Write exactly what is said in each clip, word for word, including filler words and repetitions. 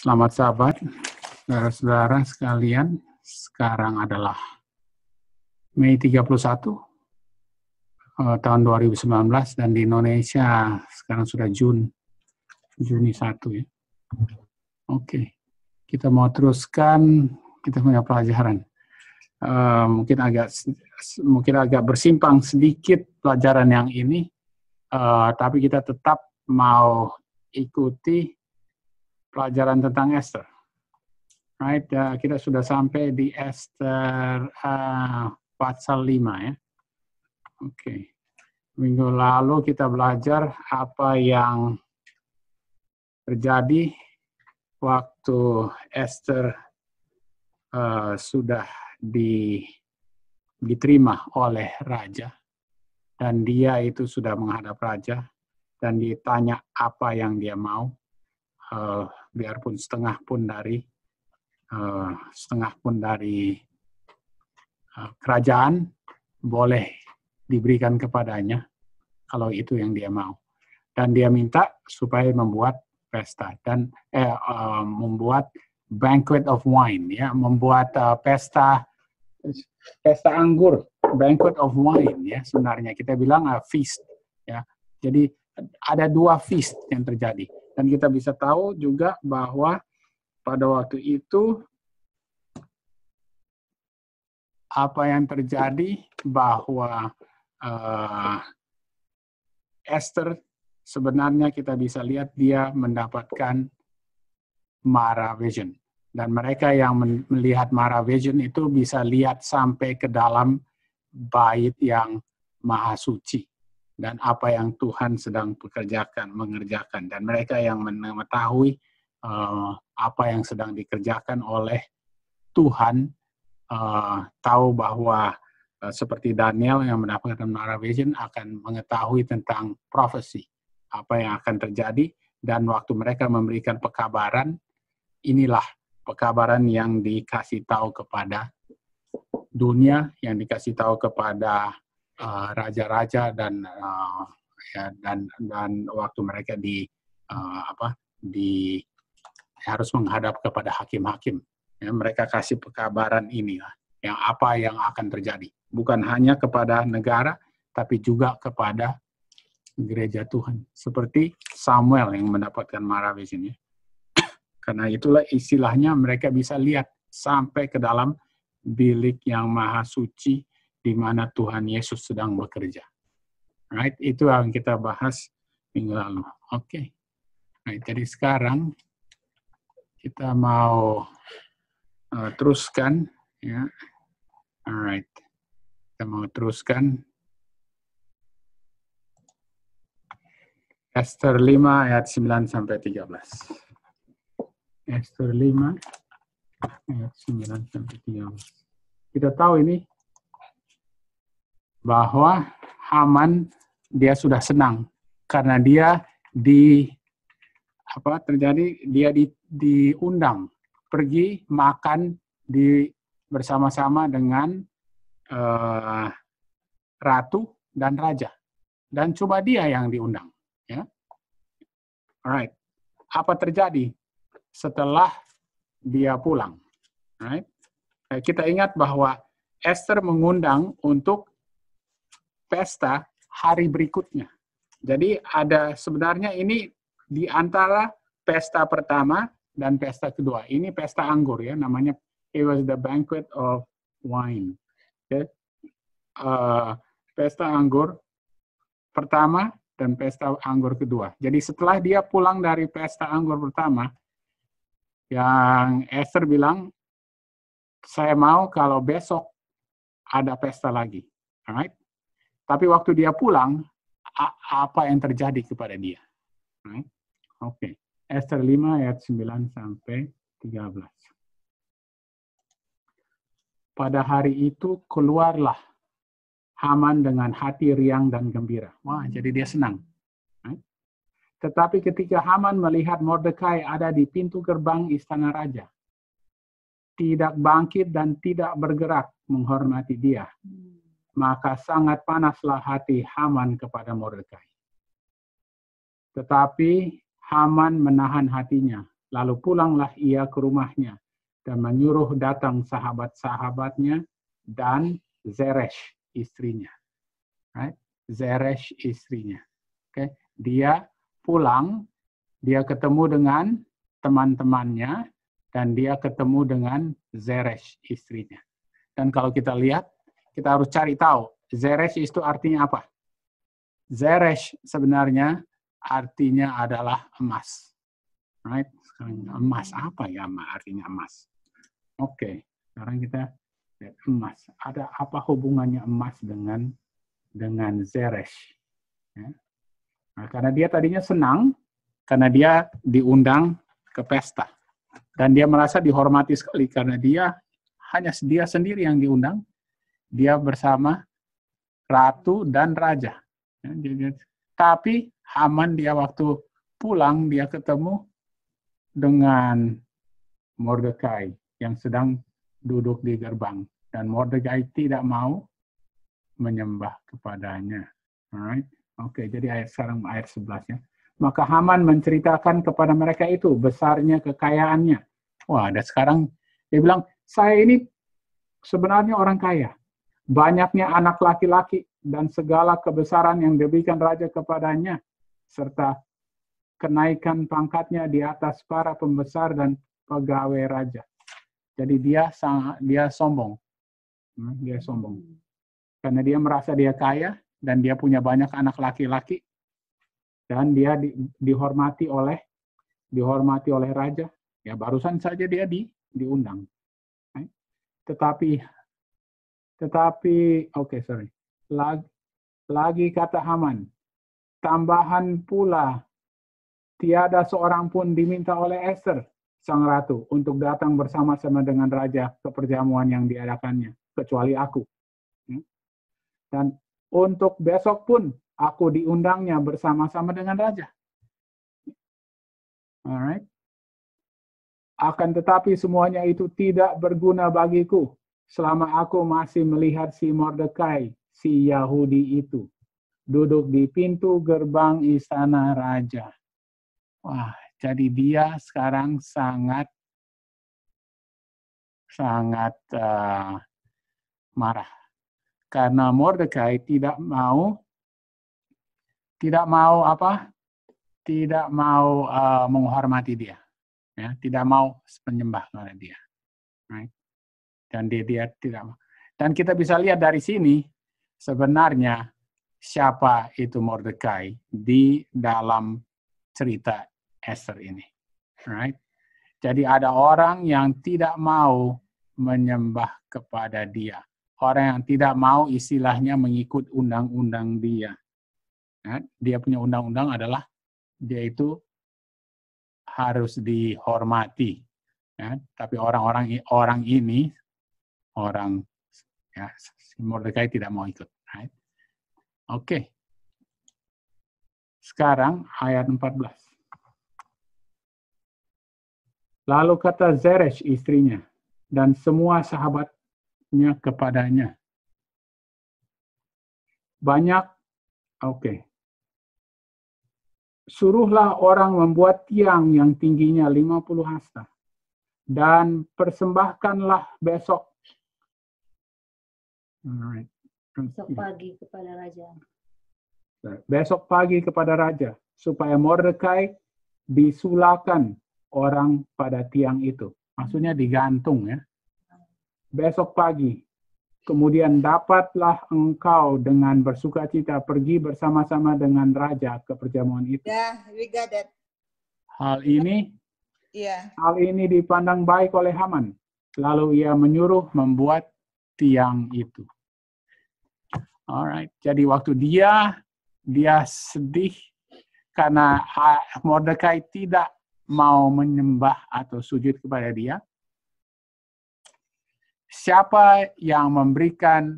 Selamat sahabat, saudara-saudara sekalian. Sekarang adalah Mei tiga puluh satu tahun dua ribu sembilan belas dan di Indonesia sekarang sudah Jun, Juni satu ya. Oke, kita mau teruskan, kita punya pelajaran. Uh, mungkin agak mungkin agak bersimpang sedikit pelajaran yang ini, uh, tapi kita tetap mau ikuti pelajaran tentang Esther, right? Uh, kita sudah sampai di Esther uh, pasal lima ya. Oke, okay. Minggu lalu kita belajar apa yang terjadi waktu Esther uh, sudah di, diterima oleh Raja, dan dia itu sudah menghadap Raja dan ditanya apa yang dia mau. Uh, biarpun setengah pun dari uh, setengah pun dari uh, kerajaan boleh diberikan kepadanya kalau itu yang dia mau, dan dia minta supaya membuat pesta dan eh, uh, membuat banquet of wine ya, membuat uh, pesta pesta anggur, banquet of wine ya, sebenarnya kita bilang uh, feast ya. Jadi ada dua feast yang terjadi. Dan kita bisa tahu juga bahwa pada waktu itu apa yang terjadi bahwa uh, Esther sebenarnya kita bisa lihat dia mendapatkan Mara Vision. Dan mereka yang melihat Mara Vision itu bisa lihat sampai ke dalam bait yang maha suci. Dan apa yang Tuhan sedang pekerjakan, mengerjakan. Dan mereka yang mengetahui uh, apa yang sedang dikerjakan oleh Tuhan, uh, tahu bahwa uh, seperti Daniel yang mendapatkan Mara Vision akan mengetahui tentang prophecy, apa yang akan terjadi. Dan waktu mereka memberikan pekabaran, inilah pekabaran yang dikasih tahu kepada dunia, yang dikasih tahu kepada raja-raja uh, dan uh, ya, dan dan waktu mereka di uh, apa di harus menghadap kepada hakim-hakim ya, mereka kasih pekabaran inilah yang apa yang akan terjadi, bukan hanya kepada negara tapi juga kepada gereja Tuhan, seperti Samuel yang mendapatkan Mara Vision ya. Karena itulah istilahnya mereka bisa lihat sampai ke dalam bilik yang maha suci di mana Tuhan Yesus sedang bekerja. Right? Itu yang kita bahas minggu lalu. Oke. Okay. Right, jadi sekarang kita mau uh, teruskan ya. Alright. Kita mau teruskan Esther lima ayat sembilan sampai tiga belas. Esther lima ayat sembilan sampai tiga belas. Kita tahu ini bahwa Haman dia sudah senang karena dia di apa terjadi dia di, diundang pergi makan di bersama-sama dengan uh, ratu dan raja, dan cuma dia yang diundang ya. Alright, apa terjadi setelah dia pulang? Alright, kita ingat bahwa Esther mengundang untuk pesta hari berikutnya. Jadi ada sebenarnya ini di antara pesta pertama dan pesta kedua. Ini pesta anggur ya, namanya it was the banquet of wine. Okay. Uh, pesta anggur pertama dan pesta anggur kedua. Jadi setelah dia pulang dari pesta anggur pertama, yang Esther bilang, saya mau kalau besok ada pesta lagi. Alright? Tapi waktu dia pulang, apa yang terjadi kepada dia? Right? Oke, okay. Esther lima ayat sembilan sampai tiga belas. Pada hari itu keluarlah Haman dengan hati riang dan gembira. Wah, jadi dia senang. Right? Tetapi ketika Haman melihat Mordecai ada di pintu gerbang istana raja, tidak bangkit dan tidak bergerak menghormati dia, maka sangat panaslah hati Haman kepada Mordecai. Tetapi Haman menahan hatinya Lalu pulanglah ia ke rumahnya dan menyuruh datang sahabat-sahabatnya dan Zeresh istrinya. Right? Zeresh istrinya. Okay. Dia pulang, dia ketemu dengan teman-temannya, dan dia ketemu dengan Zeresh istrinya. Dan kalau kita lihat, kita harus cari tahu, Zeresh itu artinya apa? Zeresh sebenarnya artinya adalah emas. Right? Emas, apa ya artinya emas? Oke, okay. Sekarang kita lihat emas. Ada apa hubungannya emas dengan dengan Zeresh? Ya. Nah, karena dia tadinya senang, karena dia diundang ke pesta. Dan dia merasa dihormati sekali, karena dia hanya dia sendiri yang diundang. Dia bersama ratu dan raja. Ya, dia, dia. Tapi Haman dia waktu pulang, dia ketemu dengan Mordecai yang sedang duduk di gerbang. Dan Mordecai tidak mau menyembah kepadanya. Alright. Oke, okay, jadi ayat sekarang ayat sebelas ya. Maka Haman menceritakan kepada mereka itu besarnya kekayaannya. Wah, ada sekarang dia bilang, saya ini sebenarnya orang kaya. Banyaknya anak laki-laki dan segala kebesaran yang diberikan raja kepadanya. Serta kenaikan pangkatnya di atas para pembesar dan pegawai raja. Jadi dia sangat, dia sombong. Dia sombong. Karena dia merasa dia kaya dan dia punya banyak anak laki-laki. Dan dia di, dihormati oleh dihormati oleh raja. Ya barusan saja dia di, diundang. Okay. Tetapi tetapi oke okay, sorry. Lagi, lagi kata Haman, tambahan pula tiada seorang pun diminta oleh Esther sang ratu untuk datang bersama-sama dengan raja ke perjamuan yang diadakannya kecuali aku. Dan untuk besok pun aku diundangnya bersama-sama dengan raja. Alright. Akan tetapi semuanya itu tidak berguna bagiku selama aku masih melihat si Mordecai, si Yahudi itu, duduk di pintu gerbang istana raja. Wah, jadi dia sekarang sangat, sangat uh, marah. Karena Mordecai tidak mau Tidak mau apa? Tidak mau uh, menghormati dia, ya, tidak mau menyembah kepada dia, right? Dan dia, dia tidak mau. Dan kita bisa lihat dari sini sebenarnya siapa itu Mordecai di dalam cerita Esther ini, right? Jadi ada orang yang tidak mau menyembah kepada dia, orang yang tidak mau istilahnya mengikut undang-undang dia. Nah, dia punya undang-undang adalah dia itu harus dihormati. Ya, tapi orang-orang orang ini, orang ya, si Mordecai tidak mau ikut. Right? Oke. Okay. Sekarang ayat empat belas. Lalu kata Zeresh istrinya dan semua sahabatnya kepadanya. Banyak, oke. Okay. Suruhlah orang membuat tiang yang tingginya lima puluh hasta dan persembahkanlah besok. Alright. Besok pagi kepada raja. Besok pagi kepada raja supaya Mordecai disulakan orang pada tiang itu. Maksudnya digantung ya. Besok pagi. Kemudian dapatlah engkau dengan bersukacita pergi bersama-sama dengan raja ke perjamuan itu. Yeah, we got that. Hal ini, yeah. Hal ini dipandang baik oleh Haman. Lalu ia menyuruh membuat tiang itu. Alright, jadi waktu dia dia sedih karena Mordecai tidak mau menyembah atau sujud kepada dia. Siapa yang memberikan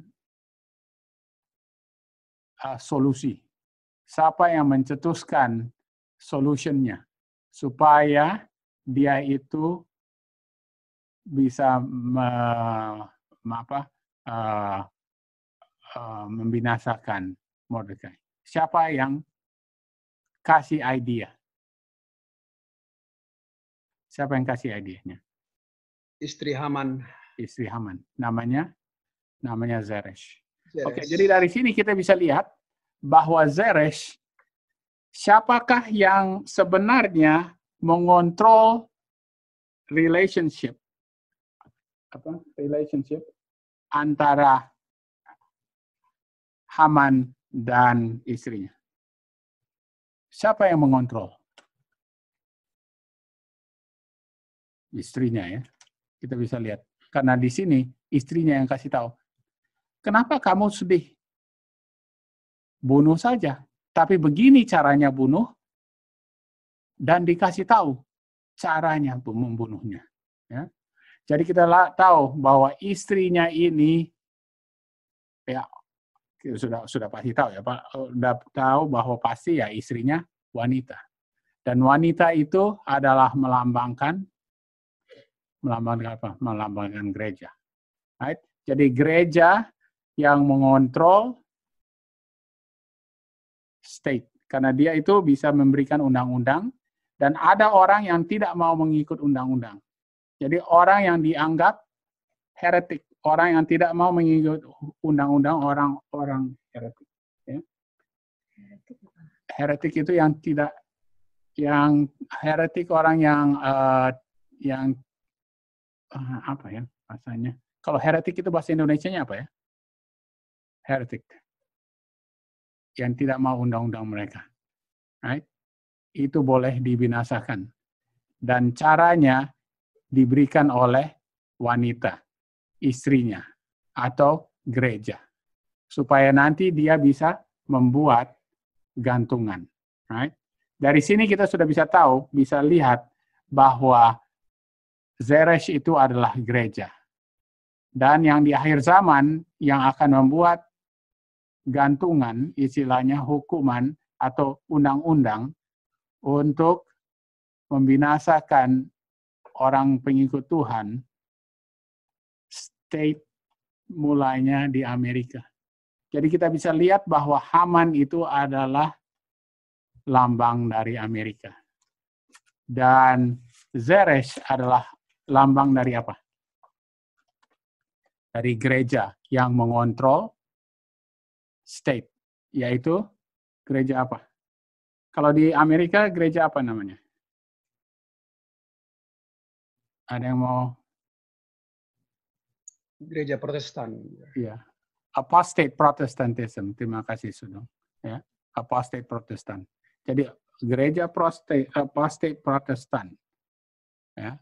uh, solusi? Siapa yang mencetuskan solusinya supaya dia itu bisa me, apa, uh, uh, membinasakan Mordecai? Siapa yang kasih idea? Siapa yang kasih idenya? Istri Haman. Istri Haman. Namanya? Namanya Zeresh. Zeresh. Oke, jadi dari sini kita bisa lihat bahwa Zeresh, siapakah yang sebenarnya mengontrol relationship, apa relationship antara Haman dan istrinya? Siapa yang mengontrol? Istrinya, ya. Kita bisa lihat. Karena di sini istrinya yang kasih tahu. Kenapa kamu sedih? Bunuh saja. Tapi begini caranya bunuh. Dan dikasih tahu caranya membunuhnya. Ya. Jadi kita tahu bahwa istrinya ini, ya sudah sudah pasti tahu ya Pak, sudah tahu bahwa pasti ya istrinya wanita. Dan wanita itu adalah melambangkan melambangkan apa? Melambangkan gereja. Right? Jadi gereja yang mengontrol state. Karena dia itu bisa memberikan undang-undang, dan ada orang yang tidak mau mengikut undang-undang. Jadi orang yang dianggap heretik, orang yang tidak mau mengikut undang-undang, orang-orang heretik. Ya. Heretik itu yang tidak, yang heretik orang yang, uh, yang apa ya bahasanya? Kalau heretik itu bahasa Indonesianya apa ya? Heretik, yang tidak mau undang-undang mereka, right? Itu boleh dibinasakan. Dan caranya diberikan oleh wanita, istrinya, atau gereja. Supaya nanti dia bisa membuat gantungan, right? Dari sini kita sudah bisa tahu, bisa lihat bahwa Zeresh itu adalah gereja. Dan yang di akhir zaman yang akan membuat gantungan, istilahnya hukuman atau undang-undang untuk membinasakan orang pengikut Tuhan, state mulainya di Amerika. Jadi kita bisa lihat bahwa Haman itu adalah lambang dari Amerika. Dan Zeresh adalah lambang dari apa? Dari gereja yang mengontrol state, yaitu gereja apa? Kalau di Amerika, gereja apa namanya? Ada yang mau? Gereja Protestan. Ya, apostate Protestantism. Terima kasih Sudung. Ya, apostate Protestan. Jadi gereja prostate, apostate Protestan, ya,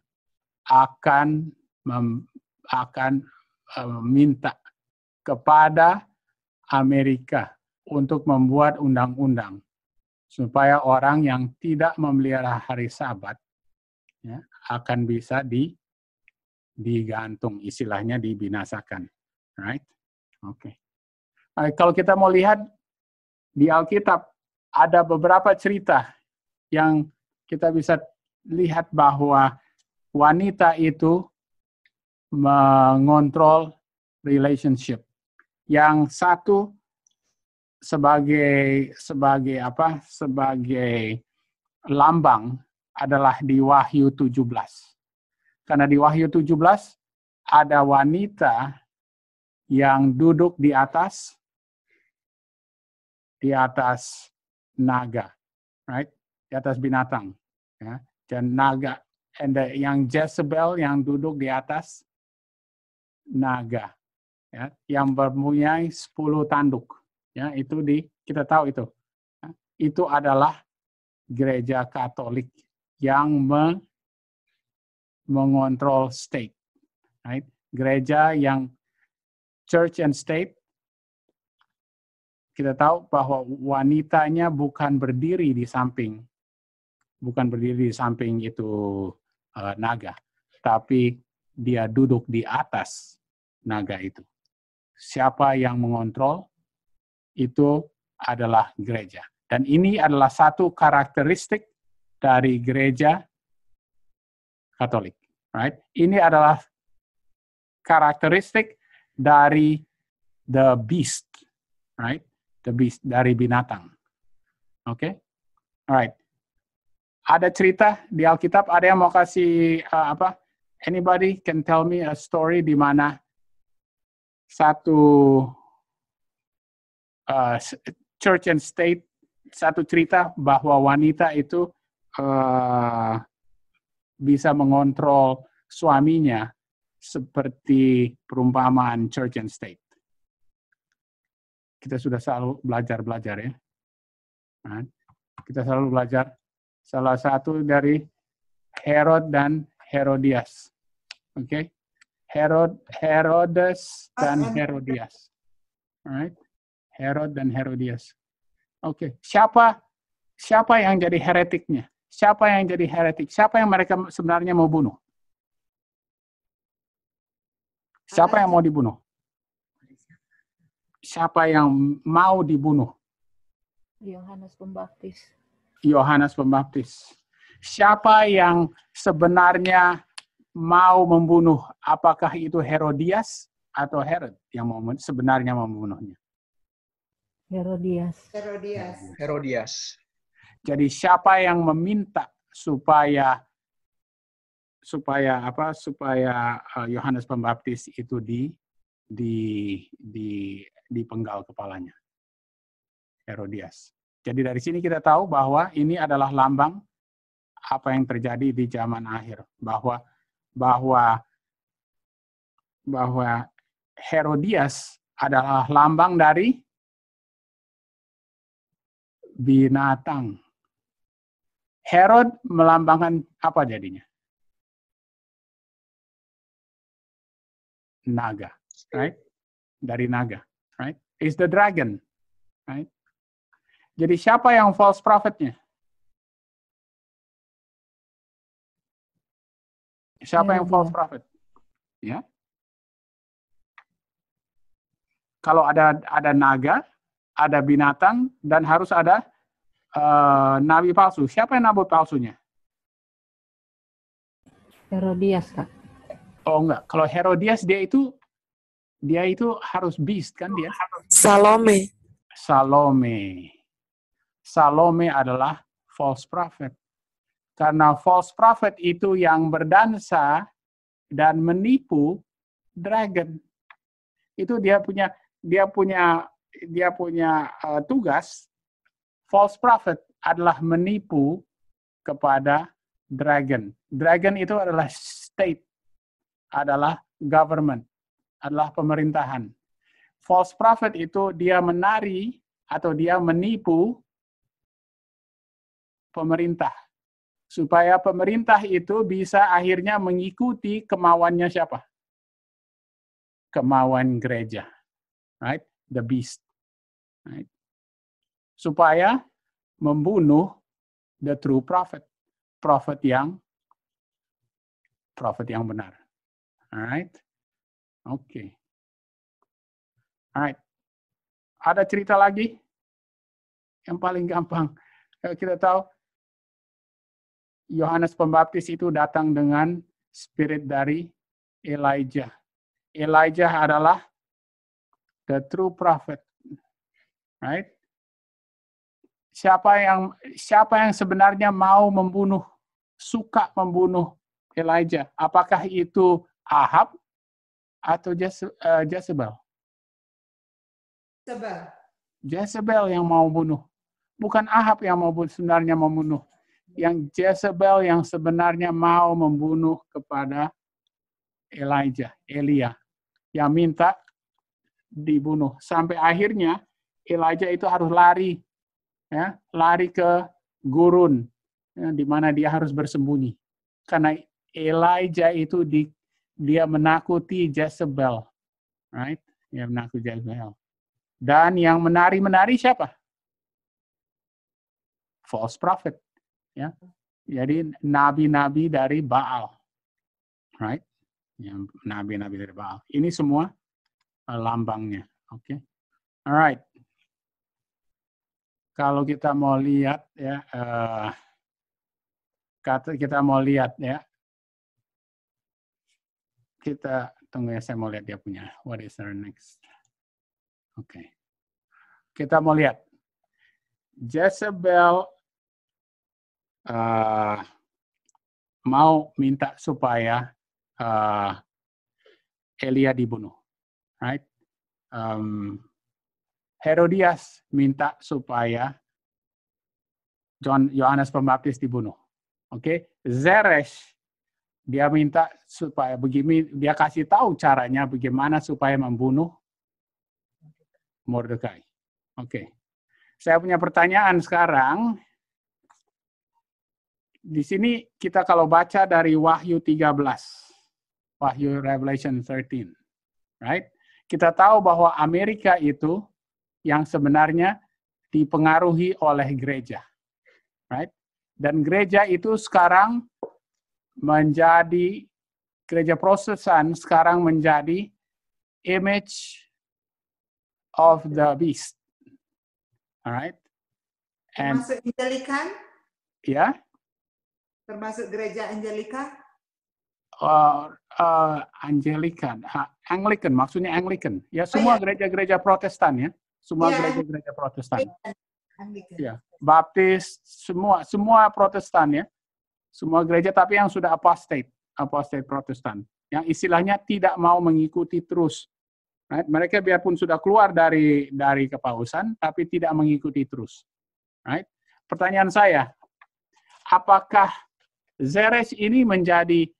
akan mem, akan meminta kepada Amerika untuk membuat undang-undang supaya orang yang tidak memelihara hari Sabat, ya, akan bisa di digantung, istilahnya dibinasakan, right? Oke. Okay. Kalau kita mau lihat di Alkitab ada beberapa cerita yang kita bisa lihat bahwa wanita itu mengontrol relationship. Yang satu sebagai sebagai apa? Sebagai lambang adalah di Wahyu tujuh belas. Karena di Wahyu tujuh belas ada wanita yang duduk di atas di atas naga, right? Di atas binatang, ya. Dan naga, and the, yang Jezebel yang duduk di atas naga. Ya, yang mempunyai sepuluh tanduk, ya, itu di kita tahu itu, ya, itu adalah gereja Katolik yang me, mengontrol state, right? Gereja yang church and state, kita tahu bahwa wanitanya bukan berdiri di samping, bukan berdiri di samping itu uh, naga, tapi dia duduk di atas naga itu. Siapa yang mengontrol itu adalah gereja. Dan ini adalah satu karakteristik dari gereja Katolik, right? Ini adalah karakteristik dari the beast, right? The beast, dari binatang. Oke? Okay? Alright. ada cerita di Alkitab, ada yang mau kasih uh, apa? Anybody can tell me a story di mana satu uh, church and state, satu cerita bahwa wanita itu uh, bisa mengontrol suaminya seperti perumpamaan church and state. Kita sudah selalu belajar-belajar ya. Nah, kita selalu belajar salah satu dari Herod dan Herodias. Oke. Okay? Herod, Herodes dan Herodias. Alright. Herod dan Herodias. Oke, okay. Siapa siapa yang jadi heretiknya? Siapa yang jadi heretik? Siapa yang mereka sebenarnya mau bunuh? Siapa yang mau dibunuh? Siapa yang mau dibunuh? Yohanes Pembaptis. Yohanes Pembaptis. Siapa yang sebenarnya mau membunuh? Apakah itu Herodias atau Herod yang mau sebenarnya membunuhnya? Herodias. Herodias. Herodias. Jadi siapa yang meminta supaya supaya apa? Supaya Yohanes Pembaptis itu di di di di penggal kepalanya. Herodias. Jadi dari sini kita tahu bahwa ini adalah lambang apa yang terjadi di zaman akhir, bahwa bahwa bahwa Herodias adalah lambang dari binatang. Herod melambangkan apa jadinya? Naga, right? Dari naga, right? Is the dragon, right? Jadi siapa yang false prophet-nya? Siapa yang false prophet? Ya. Kalau ada ada naga, ada binatang, dan harus ada uh, nabi palsu. Siapa yang nabi palsunya? Herodias, Kak. Oh enggak, kalau Herodias dia itu dia itu harus beast kan dia? Salome. Salome. Salome adalah false prophet. Karena false prophet itu yang berdansa dan menipu dragon. Itu dia punya dia punya dia punya uh, tugas. False prophet adalah menipu kepada dragon. Dragon itu adalah state, adalah government, adalah pemerintahan. False prophet itu dia menari atau dia menipu pemerintah, supaya pemerintah itu bisa akhirnya mengikuti kemauannya siapa? Kemauan gereja, right? The beast, right? Supaya membunuh the true prophet, prophet yang prophet yang benar, alright? Oke, okay. Alright. Ada cerita lagi yang paling gampang kita tahu. Yohanes Pembaptis itu datang dengan spirit dari Elijah. Elijah adalah the true prophet, right? Siapa yang siapa yang sebenarnya mau membunuh, suka membunuh Elijah? Apakah itu Ahab atau Jezebel? Jezebel. Jezebel yang mau bunuh, bukan Ahab yang mau sebenarnya membunuh. Yang Jezebel yang sebenarnya mau membunuh kepada Elijah, Elia, yang minta dibunuh. Sampai akhirnya Elijah itu harus lari, ya, lari ke gurun, ya, di mana dia harus bersembunyi. Karena Elijah itu di, dia menakuti Jezebel, right? Dia menakuti Jezebel. Dan yang menari-menari siapa? False prophet. Ya, jadi nabi-nabi dari Baal, right? Nabi-nabi dari Baal. Ini semua lambangnya, oke? Okay? Alright. Kalau kita mau lihat ya, uh, kata kita mau lihat ya, kita tunggu ya, saya mau lihat dia punya. What is our next? Oke, okay. Kita mau lihat Jezebel uh, mau minta supaya uh, Elia dibunuh, right? Um, Herodias minta supaya John Yohanes Pembaptis dibunuh. Oke, okay? Zeresh dia minta supaya begini, dia kasih tahu caranya bagaimana supaya membunuh Mordecai. Oke. Okay. Saya punya pertanyaan sekarang. Di sini kita kalau baca dari Wahyu tiga belas, Wahyu Revelation thirteen, right? Kita tahu bahwa Amerika itu yang sebenarnya dipengaruhi oleh gereja, right? Dan gereja itu sekarang menjadi, gereja Protestan sekarang menjadi image of the beast. Alright. And termasuk Anglikan? Ya. Yeah. Termasuk gereja Anglika? Uh, uh, Anglikan, uh, Anglikan, maksudnya Anglikan. Ya, semua gereja-gereja oh, yeah. Protestan ya. Semua gereja-gereja yeah. Protestan. Anglikan. Ya, yeah. Baptis, semua semua Protestan ya. Semua gereja tapi yang sudah apostate, apostate Protestan. Yang istilahnya tidak mau mengikuti terus. Right? Mereka biarpun sudah keluar dari dari kepausan, tapi tidak mengikuti terus. Right? Pertanyaan saya, apakah Zeresh ini menjadi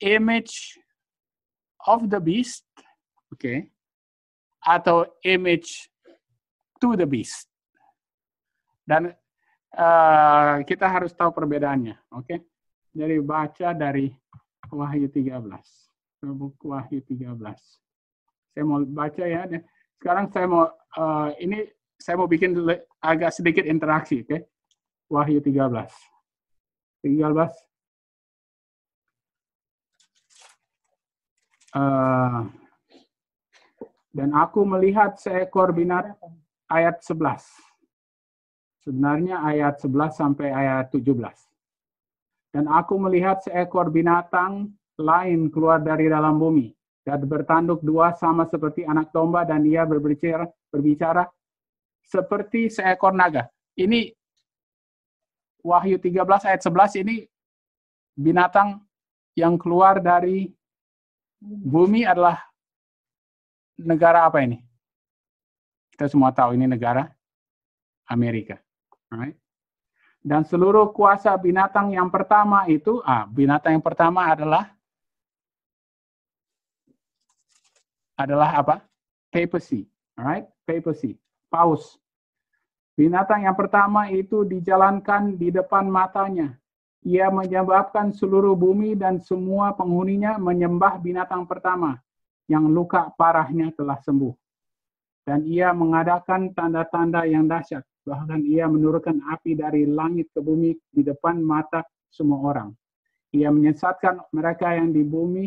image of the beast, oke, okay, atau image to the beast? Dan uh, kita harus tahu perbedaannya, oke? Okay? Jadi baca dari Wahyu tiga belas, buku Wahyu tiga belas. Saya mau baca ya. Sekarang saya mau uh, ini saya mau bikin agak sedikit interaksi, oke? Okay? Wahyu tiga belas. tiga belas. Uh, dan aku melihat seekor binatang ayat sebelas. Sebenarnya ayat sebelas sampai ayat tujuh belas. Dan aku melihat seekor binatang lain keluar dari dalam bumi. Dan bertanduk dua sama seperti anak domba dan dia berbicara, berbicara seperti seekor naga. Ini Wahyu tiga belas ayat sebelas ini binatang yang keluar dari bumi adalah negara apa ini? Kita semua tahu ini negara Amerika. Right? Dan seluruh kuasa binatang yang pertama itu, ah, binatang yang pertama adalah adalah apa? Papacy, alright? Papacy, Paus. Binatang yang pertama itu dijalankan di depan matanya. Ia menyebabkan seluruh bumi dan semua penghuninya menyembah binatang pertama yang luka parahnya telah sembuh. Dan ia mengadakan tanda-tanda yang dahsyat. Bahkan ia menurunkan api dari langit ke bumi di depan mata semua orang. Ia menyesatkan mereka yang di bumi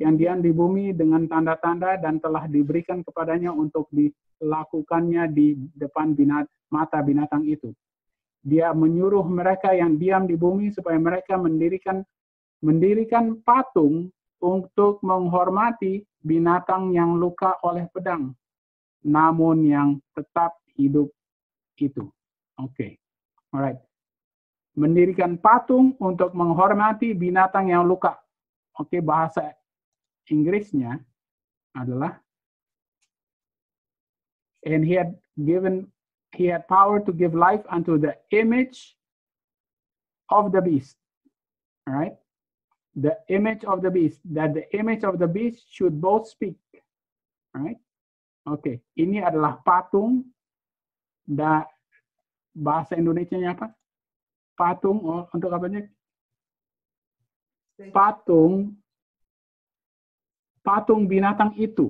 yang diam di bumi dengan tanda-tanda dan telah diberikan kepadanya untuk dilakukannya di depan binat, mata binatang itu. Dia menyuruh mereka yang diam di bumi supaya mereka mendirikan mendirikan patung untuk menghormati binatang yang luka oleh pedang, namun yang tetap hidup itu. Oke, okay. Alright. Mendirikan patung untuk menghormati binatang yang luka. Oke, okay, bahasa Inggrisnya adalah and he had given he had power to give life unto the image of the beast. All right? The image of the beast, that the image of the beast should both speak. All right? Oke, okay. Ini adalah patung da, bahasa Indonesianya apa? Patung oh, untuk apanya? Patung Patung binatang itu.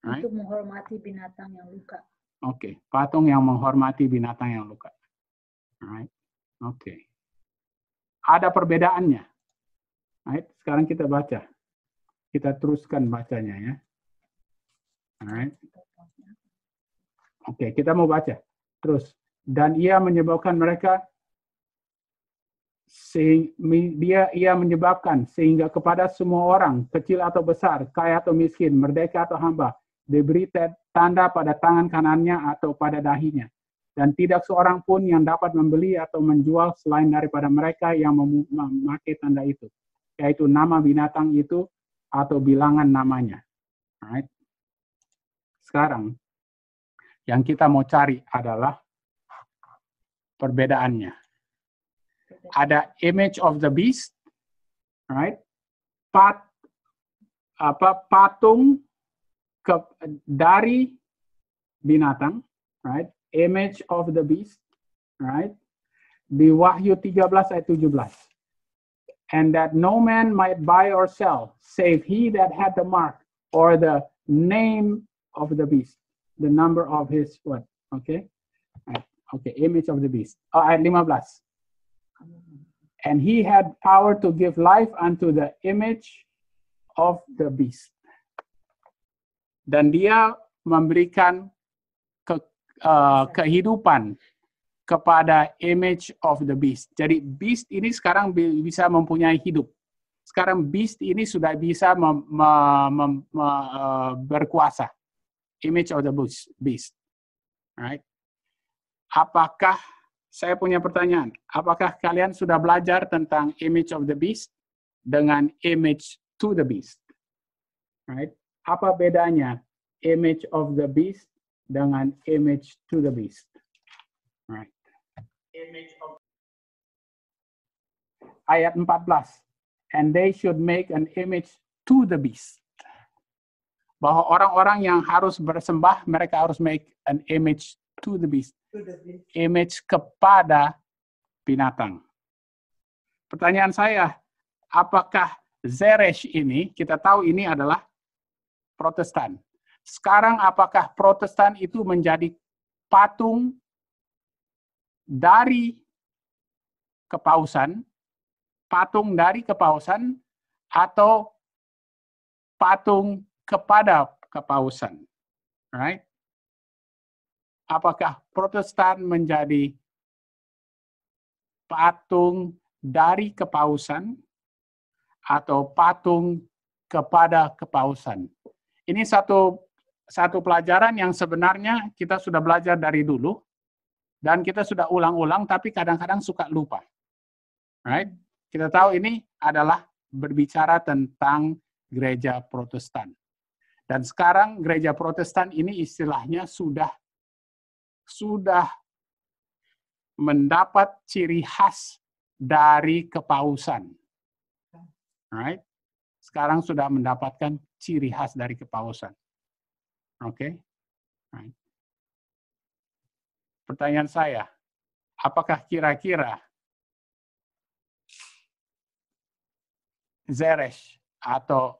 Right? Untuk menghormati binatang yang luka. Oke, okay. Patung yang menghormati binatang yang luka. Right? Oke. Okay. Ada perbedaannya. Right? Sekarang kita baca. Kita teruskan bacanya ya. Alright. Oke, okay, kita mau baca. Terus. Dan ia menyebabkan mereka Se, dia ia menyebabkan sehingga kepada semua orang, kecil atau besar, kaya atau miskin, merdeka atau hamba, diberi tanda pada tangan kanannya atau pada dahinya. Dan tidak seorang pun yang dapat membeli atau menjual selain daripada mereka yang memakai tanda itu, yaitu nama binatang itu atau bilangan namanya. Right. Sekarang, yang kita mau cari adalah perbedaannya. Ada image of the beast, right? Pat, apa, patung ke, dari binatang, right? Image of the beast, right? Di Wahyu tiga belas ayat tujuh belas. And that no man might buy or sell, save he that had the mark or the name of the beast, the number of his what? Okay, okay. Image of the beast. Oh, ayat lima belas. And he had power to give life unto the image of the beast. Dan dia memberikan ke, uh, kehidupan kepada image of the beast. Jadi beast ini sekarang bisa mempunyai hidup. Sekarang beast ini sudah bisa mem, mem, mem, uh, berkuasa. Image of the beast. Right? Apakah, saya punya pertanyaan, apakah kalian sudah belajar tentang image of the beast dengan image to the beast? Right? Apa bedanya image of the beast dengan image to the beast? Right. Image of... Ayat empat belas. And they should make an image to the beast. Bahwa orang-orang yang harus bersembah, mereka harus make an image to the beast. Image kepada binatang. Pertanyaan saya, apakah Zeresh ini, kita tahu ini adalah Protestan. Sekarang apakah Protestan itu menjadi patung dari kepausan, patung dari kepausan, atau patung kepada kepausan, right? Apakah Protestan menjadi patung dari kepausan atau patung kepada kepausan? Ini satu satu pelajaran yang sebenarnya kita sudah belajar dari dulu dan kita sudah ulang-ulang, tapi kadang-kadang suka lupa, right? Kita tahu ini adalah berbicara tentang gereja Protestan. Dan sekarang gereja Protestan ini istilahnya sudah sudah mendapat ciri khas dari kepausan. Right? Sekarang sudah mendapatkan ciri khas dari kepausan. Oke? Okay? Right. Pertanyaan saya, apakah kira-kira Zeresh atau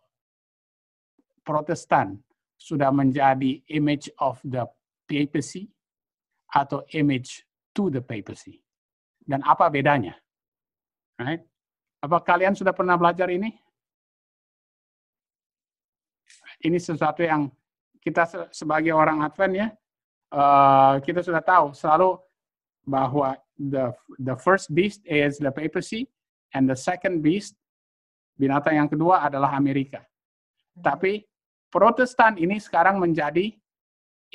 Protestan sudah menjadi image of the papacy atau image to the papacy? Dan apa bedanya? Right? Apa kalian sudah pernah belajar ini? Ini sesuatu yang kita sebagai orang Advent ya, uh, kita sudah tahu selalu bahwa the the first beast is the papacy and the second beast, binatang yang kedua adalah Amerika. Tapi Protestan ini sekarang menjadi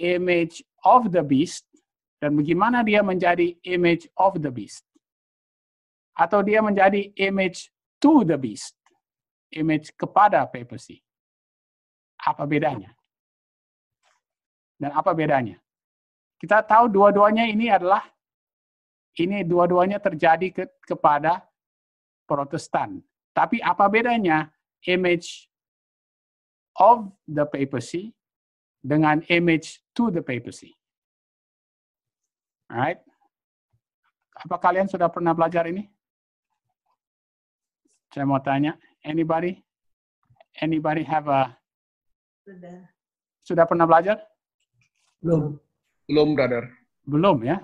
image of the beast, dan bagaimana dia menjadi image of the beast? Atau dia menjadi image to the beast, image kepada papacy. Apa bedanya? Dan apa bedanya? Kita tahu dua-duanya ini adalah, ini dua-duanya terjadi ke, kepada Protestan. Tapi apa bedanya image of the papacy dengan image to the papacy? Alright. Apa kalian sudah pernah belajar ini? Saya mau tanya, anybody? Anybody have a... Sudah. Sudah pernah belajar? Belum. Belum, brother. Belum, ya?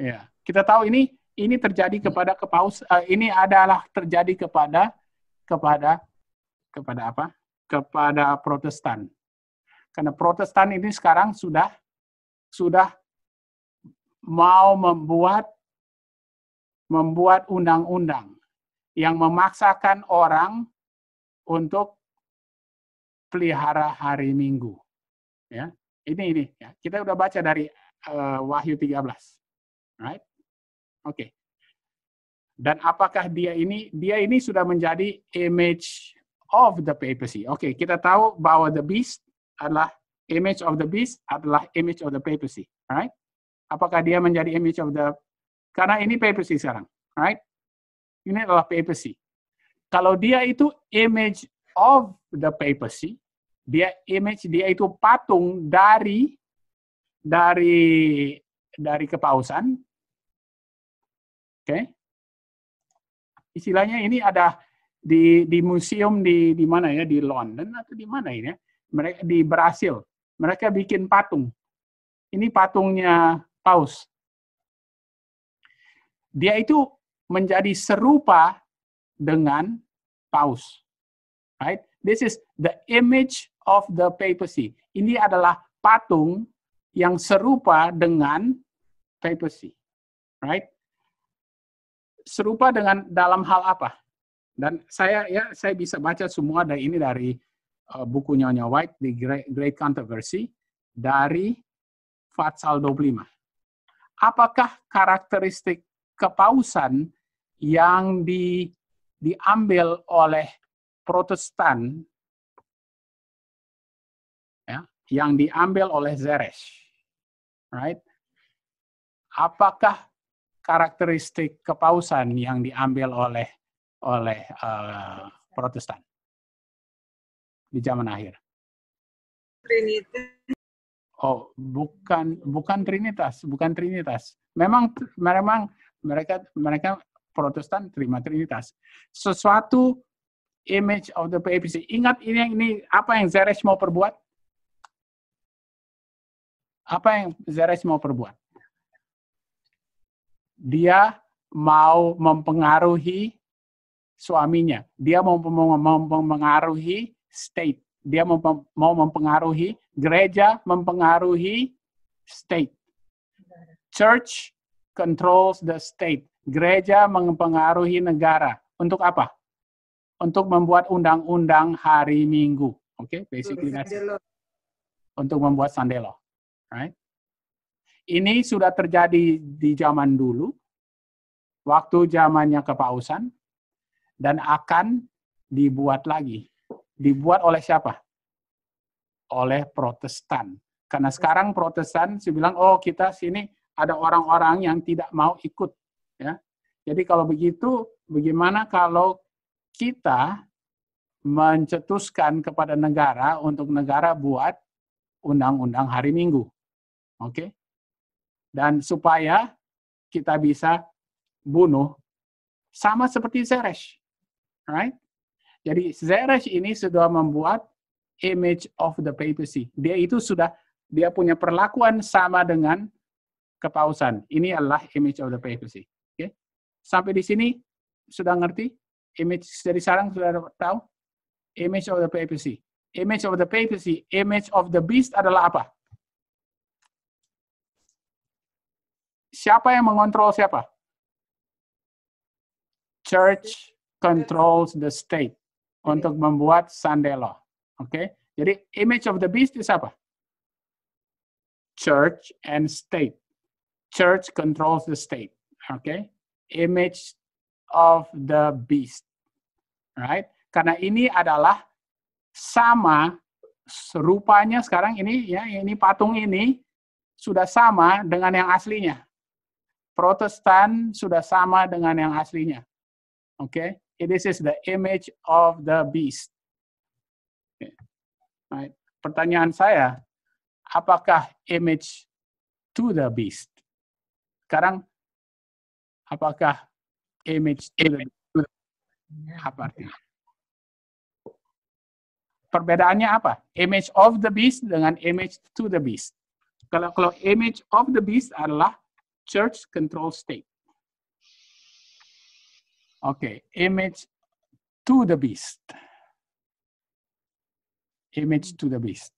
Ya. Kita tahu ini, ini terjadi kepada kepaus, uh, ini adalah terjadi kepada, kepada, kepada apa? Kepada Protestan. Karena Protestan ini sekarang sudah sudah mau membuat membuat undang-undang yang memaksakan orang untuk pelihara hari Minggu. Ya, ini ini ya. Kita udah baca dari uh, Wahyu tiga belas. Right? Oke. Okay. Dan apakah dia ini dia ini sudah menjadi image of the papacy. Oke, okay, kita tahu bahwa the beast adalah image of the beast adalah image of the papacy. Alright? Apakah dia menjadi image of the karena ini papacy sekarang, right? Ini adalah papacy. Kalau dia itu image of the papacy, dia image dia itu patung dari dari dari kepausan. Oke. Okay. Istilahnya ini ada di di museum di di mana ya, di London atau di mana ini ya, mereka di Brasil mereka bikin patung, ini patungnya Paus, dia itu menjadi serupa dengan Paus, right? This is the image of the papacy. Ini adalah patung yang serupa dengan papacy, right? Serupa dengan dalam hal apa? Dan saya ya saya bisa baca semua dari ini dari uh, buku Nyonya White di Great, Great Controversy dari Fatsal dua puluh lima. Apakah karakteristik kepausan yang di, diambil oleh Protestan ya, yang diambil oleh Zeresh, right? Apakah karakteristik kepausan yang diambil oleh oleh uh, Protestan di zaman akhir. Trinitas. Oh, bukan bukan Trinitas, bukan Trinitas. Memang memang mereka mereka Protestan terima Trinitas. Sesuatu image of the papacy. Ingat ini ini apa yang Zeresh mau perbuat? Apa yang Zeresh mau perbuat? Dia mau mempengaruhi suaminya. Dia mau mempengaruhi state. Dia mau mempengaruhi gereja, mempengaruhi state. Church controls the state. Gereja mempengaruhi negara. Untuk apa? Untuk membuat undang-undang hari Minggu. Oke, okay? Basically that's it. Untuk membuat Sunday Law. Right? Ini sudah terjadi di zaman dulu, waktu zamannya kepausan, dan akan dibuat lagi. Dibuat oleh siapa? Oleh Protestan. Karena sekarang Protestan bilang, oh kita sini ada orang-orang yang tidak mau ikut. Ya. Jadi kalau begitu, bagaimana kalau kita mencetuskan kepada negara untuk negara buat undang-undang hari Minggu? Oke? Okay? Dan supaya kita bisa bunuh sama seperti Zeresh, right? Jadi Zeresh ini sudah membuat image of the papacy. Dia itu sudah dia punya perlakuan sama dengan kepausan. Ini adalah image of the papacy. Oke, okay? Sampai di sini sudah ngerti image dari sarang sudah tahu image of the papacy. Image of the papacy, image of the beast adalah apa? Siapa yang mengontrol siapa? Church controls the state untuk membuat Sunday Law. Oke, okay? Jadi image of the beast itu apa? Church and state. Church controls the state. Oke, okay? Image of the beast. Right? Karena ini adalah sama serupanya sekarang ini ya, ini patung ini sudah sama dengan yang aslinya. Protestan sudah sama dengan yang aslinya. Oke, okay? This is the image of the beast. Okay. Right. Pertanyaan saya, apakah image to the beast? Sekarang, apakah image to the beast? Apa artinya? Perbedaannya apa? Image of the beast dengan image to the beast. Kalau kalau image of the beast adalah church control state. Oke, okay. Image to the beast. Image to the beast.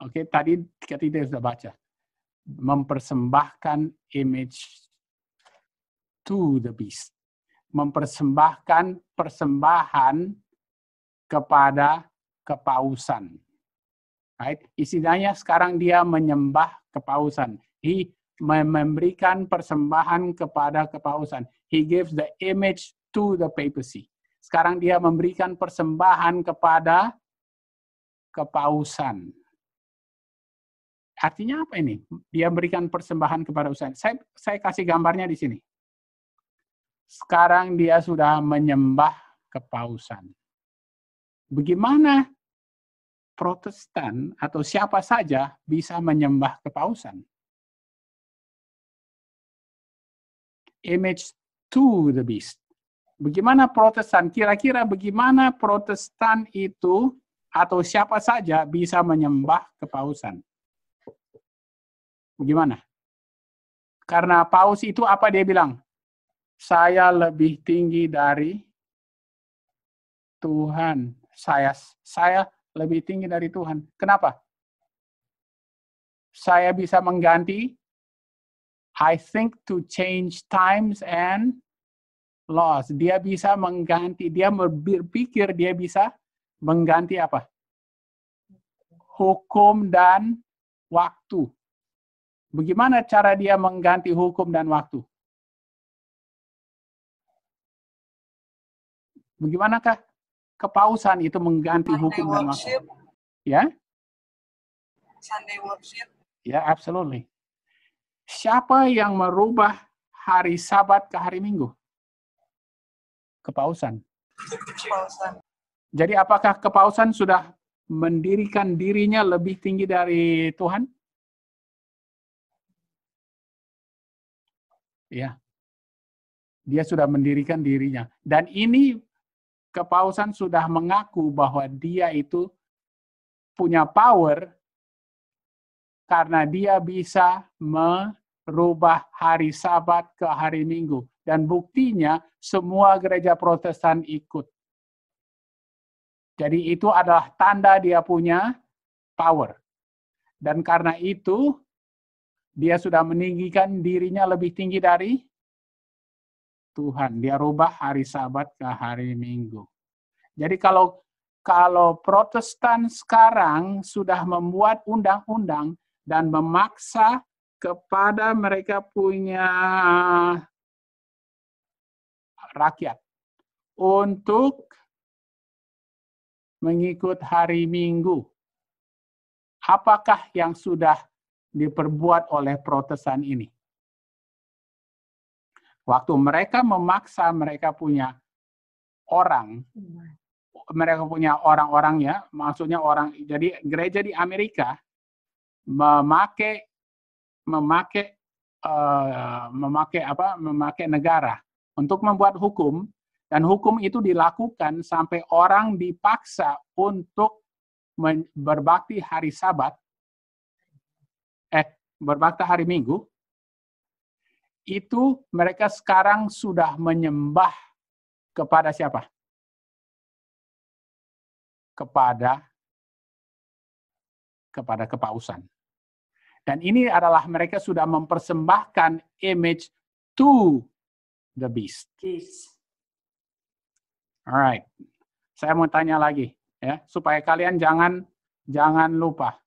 Oke, okay. Tadi kita sudah baca. Mempersembahkan image to the beast. Mempersembahkan persembahan kepada kepausan. Right? Istilahnya sekarang dia menyembah kepausan. He memberikan persembahan kepada kepausan. He gives the image to the papacy. Sekarang dia memberikan persembahan kepada kepausan. Artinya apa ini? Dia berikan persembahan kepada usaha. Saya, saya kasih gambarnya di sini. Sekarang dia sudah menyembah kepausan. Bagaimana Protestan atau siapa saja bisa menyembah kepausan? Image to the beast. Bagaimana Protestan? Kira-kira bagaimana Protestan itu atau siapa saja bisa menyembah kepausan? Bagaimana? Karena Paus itu apa dia bilang? Saya lebih tinggi dari Tuhan. Saya saya lebih tinggi dari Tuhan. Kenapa? Saya bisa mengganti. I think to change times and laws. Dia bisa mengganti. Dia berpikir dia bisa mengganti apa? Hukum dan waktu. Bagaimana cara dia mengganti hukum dan waktu? Bagaimanakah kepausan itu mengganti Sunday hukum dan worship. Waktu? Ya? Sunday worship. Ya, absolutely. Siapa yang merubah hari Sabat ke hari Minggu? Kepausan. Kepausan. Jadi apakah kepausan sudah mendirikan dirinya lebih tinggi dari Tuhan? Ya. Dia sudah mendirikan dirinya. Dan ini kepausan sudah mengaku bahwa dia itu punya power karena dia bisa merubah hari Sabat ke hari Minggu. Dan buktinya semua gereja Protestan ikut. Jadi itu adalah tanda dia punya power. Dan karena itu, dia sudah meninggikan dirinya lebih tinggi dari Tuhan. Dia rubah hari Sabat ke hari Minggu. Jadi kalau kalau Protestan sekarang sudah membuat undang-undang dan memaksa kepada mereka punya rakyat untuk mengikut hari Minggu. Apakah yang sudah diperbuat oleh Protestan ini? Waktu mereka memaksa mereka punya orang, mereka punya orang-orangnya, maksudnya orang, jadi gereja di Amerika memakai memakai uh, memakai apa? memakai negara untuk membuat hukum. Dan hukum itu dilakukan sampai orang dipaksa untuk berbakti hari Sabat, eh, berbakti hari Minggu, itu mereka sekarang sudah menyembah kepada siapa? Kepada, kepada kepausan. Dan ini adalah mereka sudah mempersembahkan image to the beast. Yes. Alright, saya mau tanya lagi ya, supaya kalian jangan jangan lupa.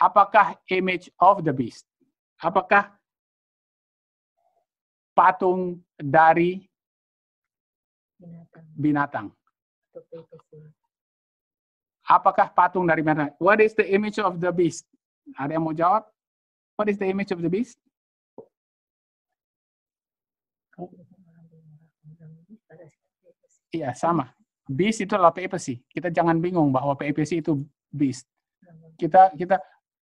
Apakah image of the beast? Apakah patung dari binatang? Apakah patung dari binatang? What is the image of the beast? Ada yang mau jawab? What is the image of the beast? Oh. Iya, sama. Beast itu adalah papacy. Kita jangan bingung bahwa papacy itu beast. Kita kita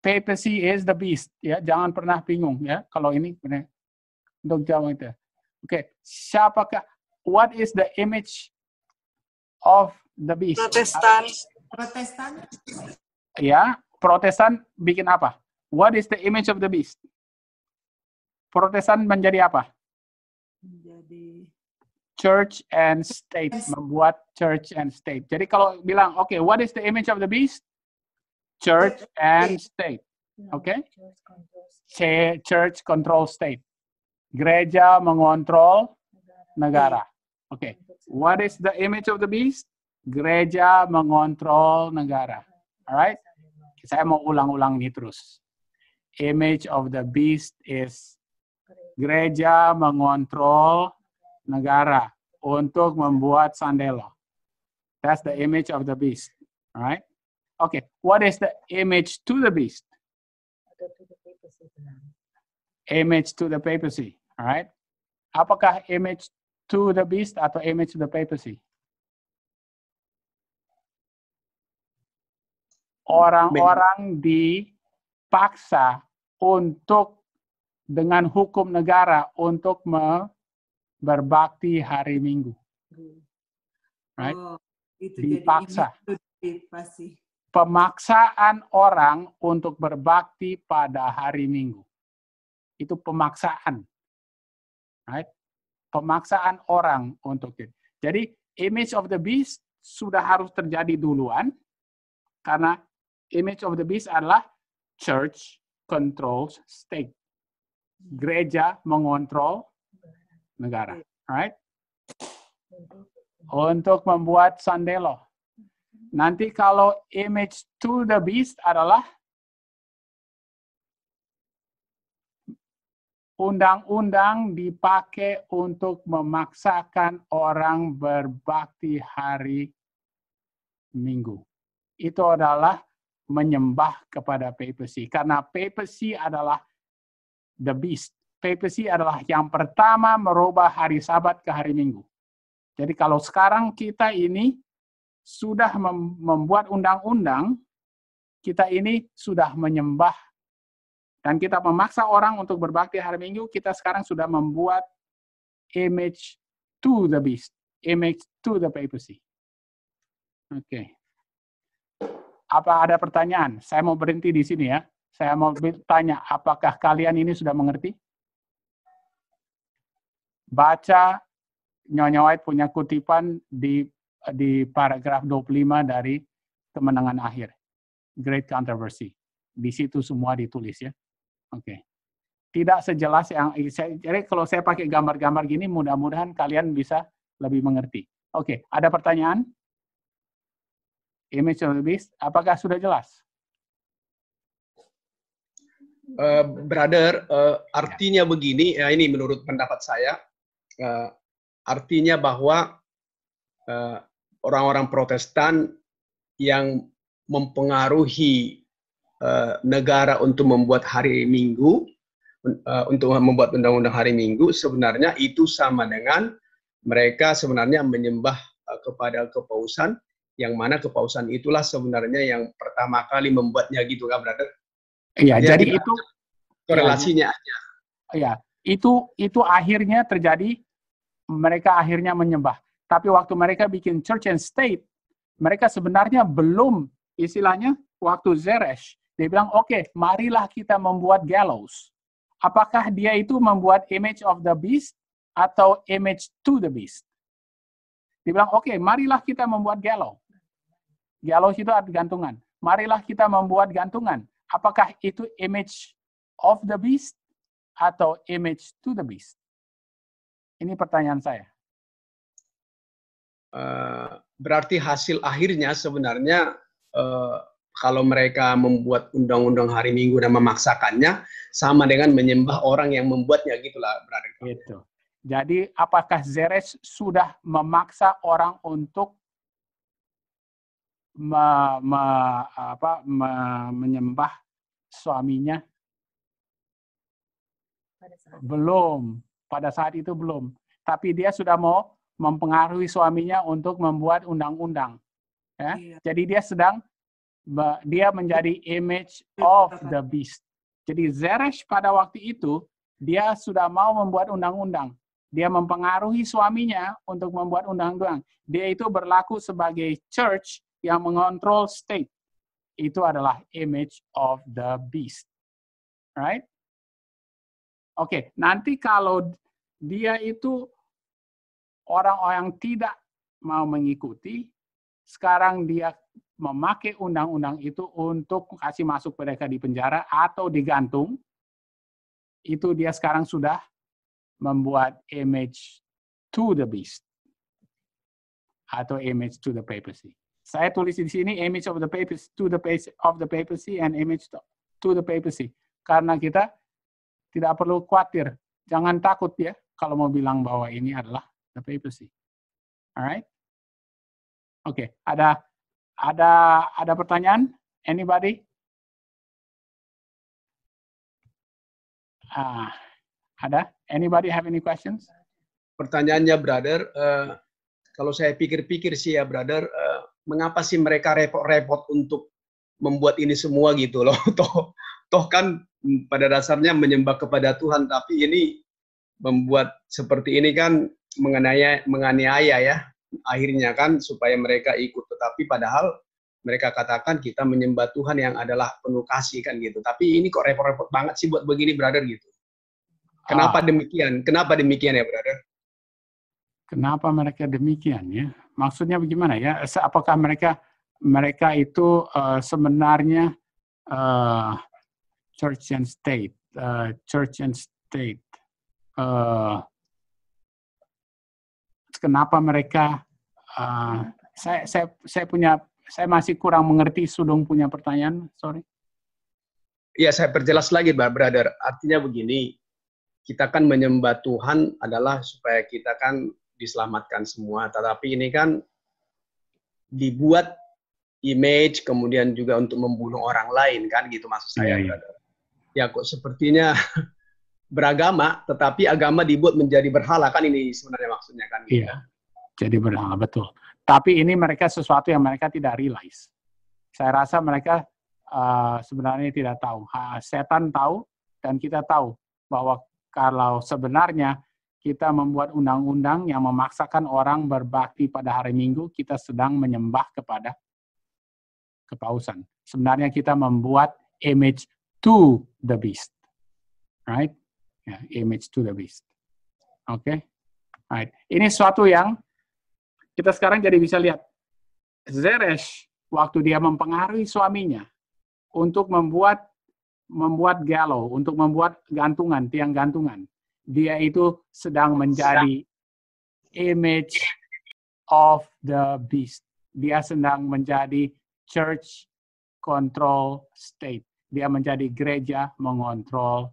papacy is the beast, ya. Jangan pernah bingung ya kalau ini benar. Untuk jawab itu. Oke, siapakah what is the image of the beast? Protestan. Protestan. Ya, Protestan bikin apa? What is the image of the beast? Protestan menjadi apa? Menjadi Church and state, membuat church and state. Jadi kalau bilang, oke, okay, what is the image of the beast? Church and state. Oke? Okay? Church control state. Gereja mengontrol negara. Oke. Okay. What is the image of the beast? Gereja mengontrol negara. Alright? Saya mau ulang-ulang ini terus. Image of the beast is gereja mengontrol negara untuk membuat Sunday Law. That's the image of the beast. Alright? Okay. What is the image to the beast? Image to the papacy. Alright? Apakah image to the beast atau image to the papacy? Orang-orang dipaksa untuk dengan hukum negara untuk berbakti hari Minggu. Right? Oh, itu dipaksa. Pemaksaan orang untuk berbakti pada hari Minggu. Itu pemaksaan. Right? Pemaksaan orang untuk itu. Jadi image of the beast sudah harus terjadi duluan karena image of the beast adalah church controls state. Gereja mengontrol negara. Right? Untuk membuat Sunday Law. Nanti kalau image to the beast adalah undang-undang dipakai untuk memaksakan orang berbakti hari Minggu. Itu adalah menyembah kepada papacy. Karena papacy adalah the beast. Papacy adalah yang pertama merubah hari Sabat ke hari Minggu. Jadi kalau sekarang kita ini sudah membuat undang-undang, kita ini sudah menyembah. Dan kita memaksa orang untuk berbakti hari Minggu, kita sekarang sudah membuat image to the beast, image to the papacy. Oke. Okay. Apa ada pertanyaan? Saya mau berhenti di sini ya. Saya mau tanya, apakah kalian ini sudah mengerti? Baca Nyonya White punya kutipan di di paragraf dua puluh lima dari Kemenangan Akhir, Great Controversy. Di situ semua ditulis ya. Oke, okay. Tidak sejelas yang saya, jadi kalau saya pakai gambar-gambar gini, mudah-mudahan kalian bisa lebih mengerti. Oke, okay. Ada pertanyaan? Image of the beast, apakah sudah jelas? Uh, brother, uh, artinya ya. Begini, ya ini menurut pendapat saya, uh, artinya bahwa uh, orang-orang Protestan yang mempengaruhi negara untuk membuat hari Minggu, untuk membuat undang-undang hari Minggu, sebenarnya itu sama dengan mereka sebenarnya menyembah kepada kepausan, yang mana kepausan itulah sebenarnya yang pertama kali membuatnya gitu, kan, brother? Iya, jadi, jadi itu korelasinya aja. Iya, itu itu akhirnya terjadi, mereka akhirnya menyembah. Tapi waktu mereka bikin church and state, mereka sebenarnya belum, istilahnya waktu Zeresh, dia bilang, oke, okay, marilah kita membuat gallows. Apakah dia itu membuat image of the beast atau image to the beast? Dia bilang, oke, okay, marilah kita membuat gallows. Gallows itu ada gantungan. Marilah kita membuat gantungan. Apakah itu image of the beast atau image to the beast? Ini pertanyaan saya. Uh, berarti hasil akhirnya sebenarnya uh, kalau mereka membuat undang-undang hari Minggu dan memaksakannya, sama dengan menyembah orang yang membuatnya, gitulah, brother. Gitu. Jadi, apakah Zeresh sudah memaksa orang untuk me, me, apa, me, menyembah suaminya? Belum. Pada saat itu belum. Tapi dia sudah mau mempengaruhi suaminya untuk membuat undang-undang. Ya? Iya. Jadi, dia sedang dia menjadi image of the beast. Jadi Zeresh pada waktu itu, dia sudah mau membuat undang-undang. Dia mempengaruhi suaminya untuk membuat undang-undang. Dia itu berlaku sebagai church yang mengontrol state. Itu adalah image of the beast. Right? Oke, okay. Nanti kalau dia itu orang-orang yang tidak mau mengikuti, sekarang dia memakai undang-undang itu untuk kasih masuk mereka di penjara atau digantung, itu dia sekarang sudah membuat image to the beast atau image to the papacy. Saya tulis di sini image of the papacy to the papacy of the papacy and image to the papacy. Karena kita tidak perlu khawatir, jangan takut ya kalau mau bilang bahwa ini adalah the papacy. Alright? Oke, okay. ada ada ada pertanyaan? Anybody? Ah, ada? Anybody have any questions? Pertanyaannya, brother, uh, kalau saya pikir-pikir sih ya, brother, uh, mengapa sih mereka repot-repot untuk membuat ini semua gitu loh? Toh, toh kan pada dasarnya menyembah kepada Tuhan, tapi ini membuat seperti ini kan menganiaya, menganiaya ya, akhirnya kan supaya mereka ikut. Tetapi padahal mereka katakan kita menyembah Tuhan yang adalah penuh kasih kan gitu. Tapi ini kok repot-repot banget sih buat begini, brother gitu. Kenapa ah. demikian? Kenapa demikian ya, brother? Kenapa mereka demikian ya? Maksudnya bagaimana ya? Apakah mereka mereka itu uh, sebenarnya uh, church and state, uh, church and state. Uh, kenapa mereka? Uh, saya saya saya punya saya masih kurang mengerti. Sudung punya pertanyaan, sorry. Iya, saya perjelas lagi, brother. Artinya begini, kita kan menyembah Tuhan adalah supaya kita kan diselamatkan semua. Tetapi ini kan dibuat image kemudian juga untuk membunuh orang lain kan gitu maksud saya. Iya, iya. Ya kok sepertinya beragama tetapi agama dibuat menjadi berhala kan, ini sebenarnya maksudnya kan gitu. Iya. Jadi berhala, betul. Tapi ini mereka sesuatu yang mereka tidak realize. Saya rasa mereka uh, sebenarnya tidak tahu. Ha, setan tahu dan kita tahu bahwa kalau sebenarnya kita membuat undang-undang yang memaksakan orang berbakti pada hari Minggu, kita sedang menyembah kepada kepausan. Sebenarnya kita membuat image to the beast, right? Yeah, image to the beast. Oke, okay? Right. Ini sesuatu yang kita sekarang jadi bisa lihat. Zeresh waktu dia mempengaruhi suaminya untuk membuat membuat galau, untuk membuat gantungan, tiang gantungan. Dia itu sedang menjadi image of the beast. Dia sedang menjadi church control state. Dia menjadi gereja mengontrol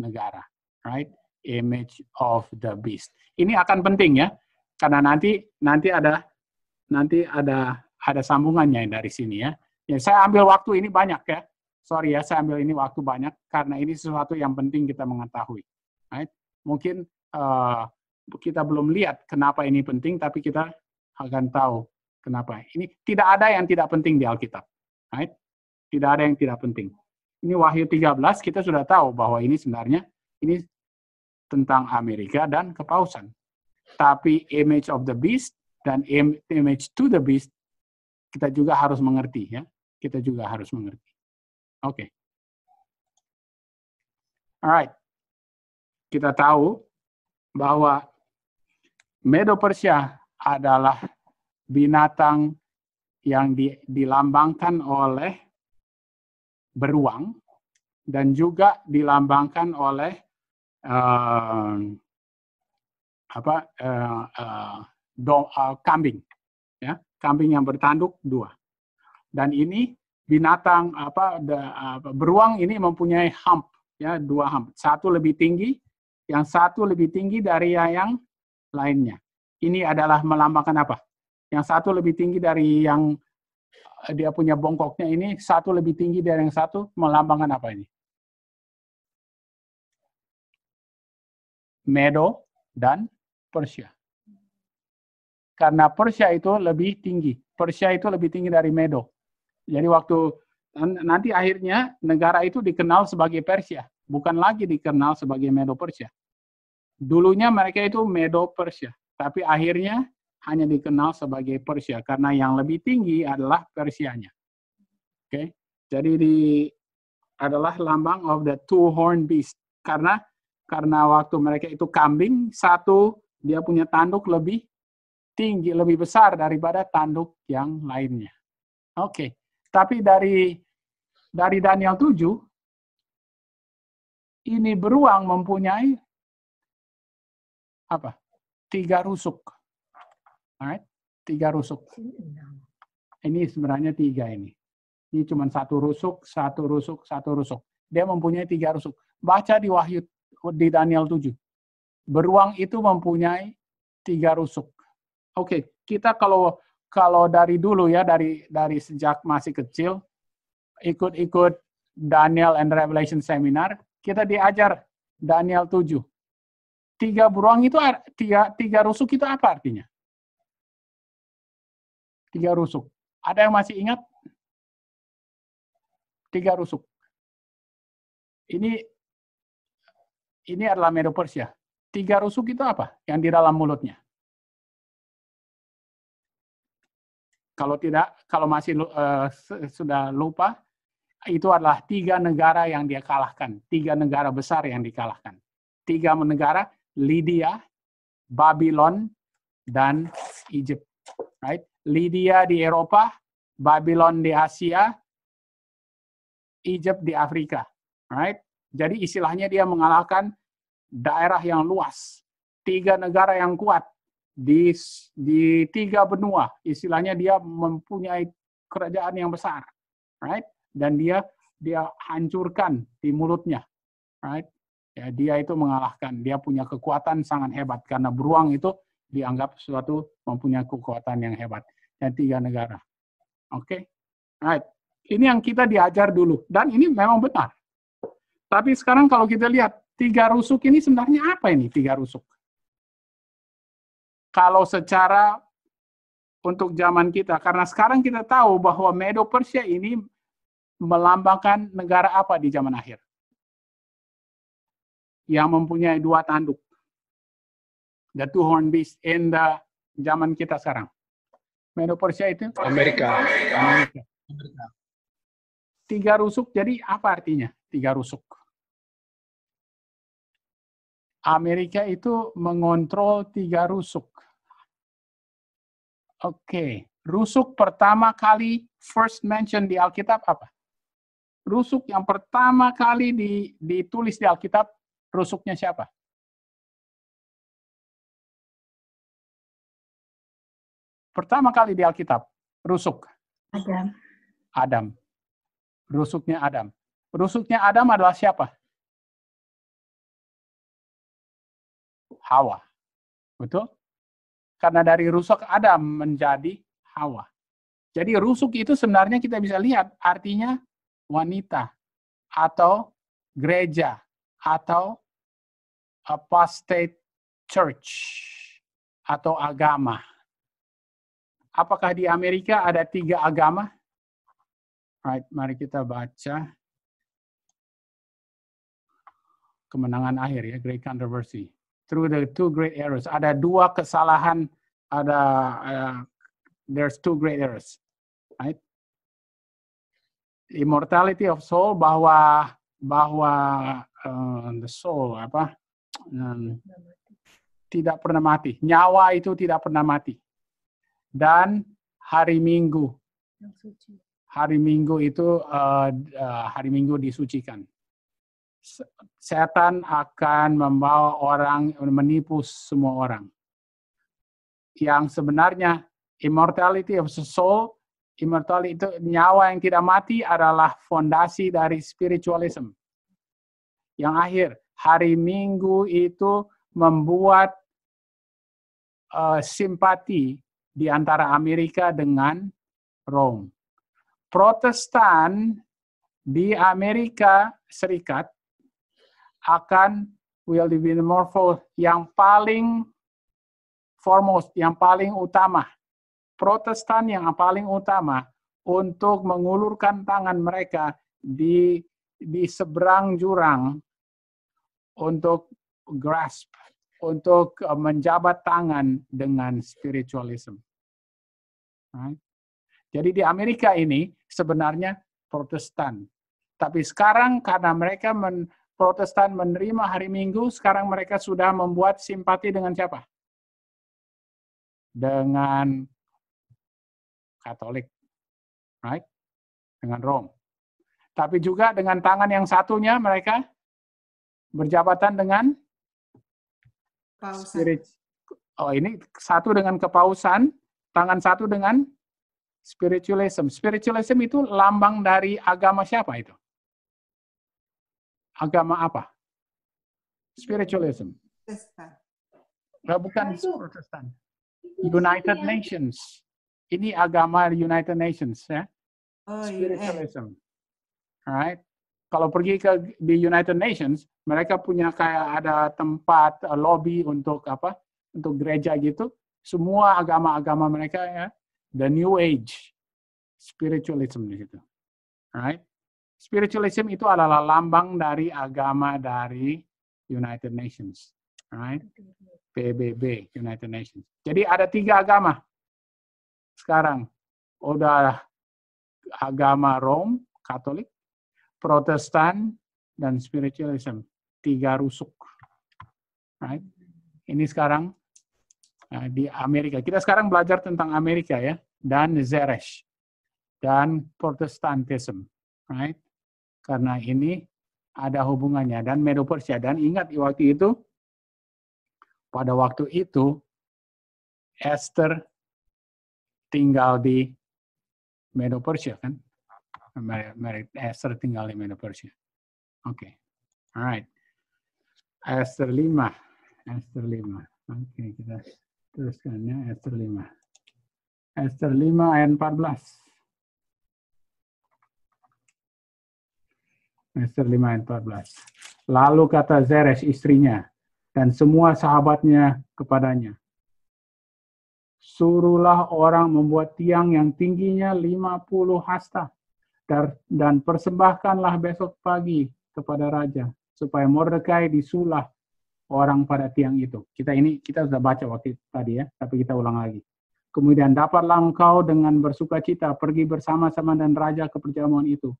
negara. Right? Image of the beast. Ini akan penting ya, karena nanti nanti ada nanti ada ada sambungannya dari sini ya. Ya, saya ambil waktu ini banyak ya. Sorry ya, saya ambil ini waktu banyak karena ini sesuatu yang penting kita mengetahui. Right? Mungkin uh, kita belum lihat kenapa ini penting, tapi kita akan tahu kenapa. Ini tidak ada yang tidak penting di Alkitab. Right? Tidak ada yang tidak penting. Ini Wahyu tiga belas, kita sudah tahu bahwa ini sebenarnya ini tentang Amerika dan kepausan. Tapi image of the beast dan image to the beast, kita juga harus mengerti ya. Kita juga harus mengerti. Oke, okay. Alright, kita tahu bahwa Medo Persia adalah binatang yang di, dilambangkan oleh beruang dan juga dilambangkan oleh uh, apa uh, uh, do, uh, kambing, ya, kambing yang bertanduk dua, dan ini binatang apa, the, apa beruang ini mempunyai hump ya, dua hump, satu lebih tinggi, yang satu lebih tinggi dari yang lainnya. Ini adalah melambangkan apa? Yang satu lebih tinggi dari yang dia punya bongkoknya ini, satu lebih tinggi dari yang satu, melambangkan apa ini? Medo dan Persia. Karena Persia itu lebih tinggi, Persia itu lebih tinggi dari Medo. Jadi waktu nanti akhirnya negara itu dikenal sebagai Persia, bukan lagi dikenal sebagai Medo Persia. Dulunya mereka itu Medo Persia, tapi akhirnya hanya dikenal sebagai Persia karena yang lebih tinggi adalah Persianya. Oke, okay? Jadi di adalah lambang of the two horned beast karena karena waktu mereka itu kambing, satu dia punya tanduk lebih tinggi, lebih besar daripada tanduk yang lainnya. Oke. Okay. Tapi dari dari Daniel tujuh, ini beruang mempunyai apa? Tiga rusuk. Alright? Tiga rusuk. Ini sebenarnya tiga ini. Ini cuma satu rusuk, satu rusuk, satu rusuk. Dia mempunyai tiga rusuk. Baca di Wahyu, di Daniel tujuh. Beruang itu mempunyai tiga rusuk. Oke, kita kalau kalau dari dulu ya, dari dari sejak masih kecil, ikut-ikut Daniel and Revelation Seminar, kita diajar Daniel tujuh. Tiga beruang itu, tiga, tiga rusuk itu apa artinya? Tiga rusuk. Ada yang masih ingat? Tiga rusuk. Ini ini adalah Medo Persia. Tiga rusuk itu apa? Yang di dalam mulutnya. Kalau tidak, kalau masih uh, sudah lupa, itu adalah tiga negara yang dia kalahkan. Tiga negara besar yang dikalahkan. Tiga negara, Lydia, Babylon, dan Egypt. Right? Lydia di Eropa, Babylon di Asia, Egypt di Afrika. Right? Jadi istilahnya dia mengalahkan daerah yang luas. Tiga negara yang kuat di, di tiga benua. Istilahnya dia mempunyai kerajaan yang besar. Right? Dan dia dia hancurkan di mulutnya. Right? Ya, dia itu mengalahkan, dia punya kekuatan sangat hebat karena beruang itu dianggap suatu mempunyai kekuatan yang hebat. Dan tiga negara. Oke, okay? Right. Ini yang kita diajar dulu dan ini memang benar. Tapi sekarang kalau kita lihat tiga rusuk ini sebenarnya apa ini tiga rusuk? Kalau secara untuk zaman kita, karena sekarang kita tahu bahwa Medo Persia ini melambangkan negara apa di zaman akhir? Yang mempunyai dua tanduk. The two horn beast in the zaman kita sekarang. Medo Persia itu? Amerika. Amerika. Amerika. Tiga rusuk, jadi apa artinya? Tiga rusuk. Amerika itu mengontrol tiga rusuk. Oke. Okay. Rusuk pertama kali, first mention di Alkitab apa? Rusuk yang pertama kali ditulis di Alkitab, rusuknya siapa? Pertama kali di Alkitab, rusuk. Adam. Adam. Rusuknya Adam. Rusuknya Adam adalah siapa? Hawa. Betul? Karena dari rusuk Adam menjadi Hawa. Jadi rusuk itu sebenarnya kita bisa lihat artinya wanita atau gereja. Atau apostate church atau agama. Apakah di Amerika ada tiga agama? Right, mari kita baca kemenangan akhir ya, Great Controversy. Through the two great errors, ada dua kesalahan, ada uh, there's two great errors. Right? Immortality of soul bahwa bahwa uh, the soul apa um, tidak pernah mati, nyawa itu tidak pernah mati, dan hari Minggu hari Minggu itu uh, uh, hari Minggu disucikan. Setan akan membawa orang, menipu semua orang. Yang sebenarnya immortality of the soul, immortality itu nyawa yang tidak mati, adalah fondasi dari spiritualism. Yang akhir, hari Minggu itu membuat uh, simpati di antara Amerika dengan Rome. Protestan di Amerika Serikat akan will be the morpho yang paling foremost, yang paling utama. Protestan yang paling utama untuk mengulurkan tangan mereka di di seberang jurang untuk grasp, untuk menjabat tangan dengan spiritualism. Right? Jadi di Amerika ini sebenarnya Protestan, tapi sekarang karena mereka men, Protestan menerima hari Minggu, sekarang mereka sudah membuat simpati dengan siapa? Dengan Katolik, right? Dengan Rome. Tapi juga dengan tangan yang satunya mereka berjabatan dengan Spirit. Oh, ini satu dengan kepausan, tangan satu dengan Spiritualism. Spiritualism itu lambang dari agama siapa itu? Agama apa? Spiritualism. Protestan. Nah, bukan Protestan. United Nations. Ini agama United Nations, ya. Spiritualism. Alright. Kalau pergi ke di United Nations, mereka punya kayak ada tempat uh, lobby untuk apa? Untuk gereja gitu. Semua agama-agama mereka, ya. The New Age, Spiritualism di situ, right? Spiritualism itu adalah lambang dari agama dari United Nations, right? P B B, United Nations. Jadi ada tiga agama sekarang. Udah agama Rome, Katolik, Protestan, dan Spiritualism. Tiga rusuk, right? Ini sekarang di Amerika. Kita sekarang belajar tentang Amerika, ya, dan Zeresh dan Protestantism, right? Karena ini ada hubungannya, dan Medo Persia. Dan ingat waktu itu, pada waktu itu Esther tinggal di Medo Persia, kan? Esther tinggal di Medo Persia. Oke, okay. Alright. Esther lima, Esther lima. Oke, okay, kita teruskan, ya. Esther lima. Esther lima ayat empat belas. Esther lima ayat empat belas. Lalu kata Zeresh istrinya dan semua sahabatnya kepadanya, suruhlah orang membuat tiang yang tingginya lima puluh hasta dan persembahkanlah besok pagi kepada raja supaya Mordecai disulah orang pada tiang itu. Kita ini kita sudah baca waktu tadi, ya, tapi kita ulang lagi. Kemudian dapatlah engkau dengan bersukacita pergi bersama-sama dan raja ke perjamuan itu.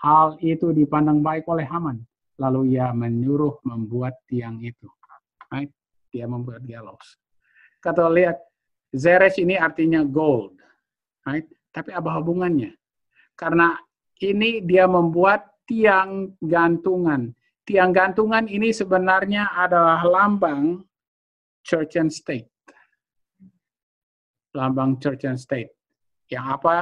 Hal itu dipandang baik oleh Haman. Lalu ia menyuruh membuat tiang itu. Right? Dia membuat dialos. Kata lihat, Zeresh ini artinya gold. Right? Tapi apa hubungannya? Karena ini dia membuat tiang gantungan. Tiang gantungan ini sebenarnya adalah lambang church and state. Lambang church and state. Yang apa?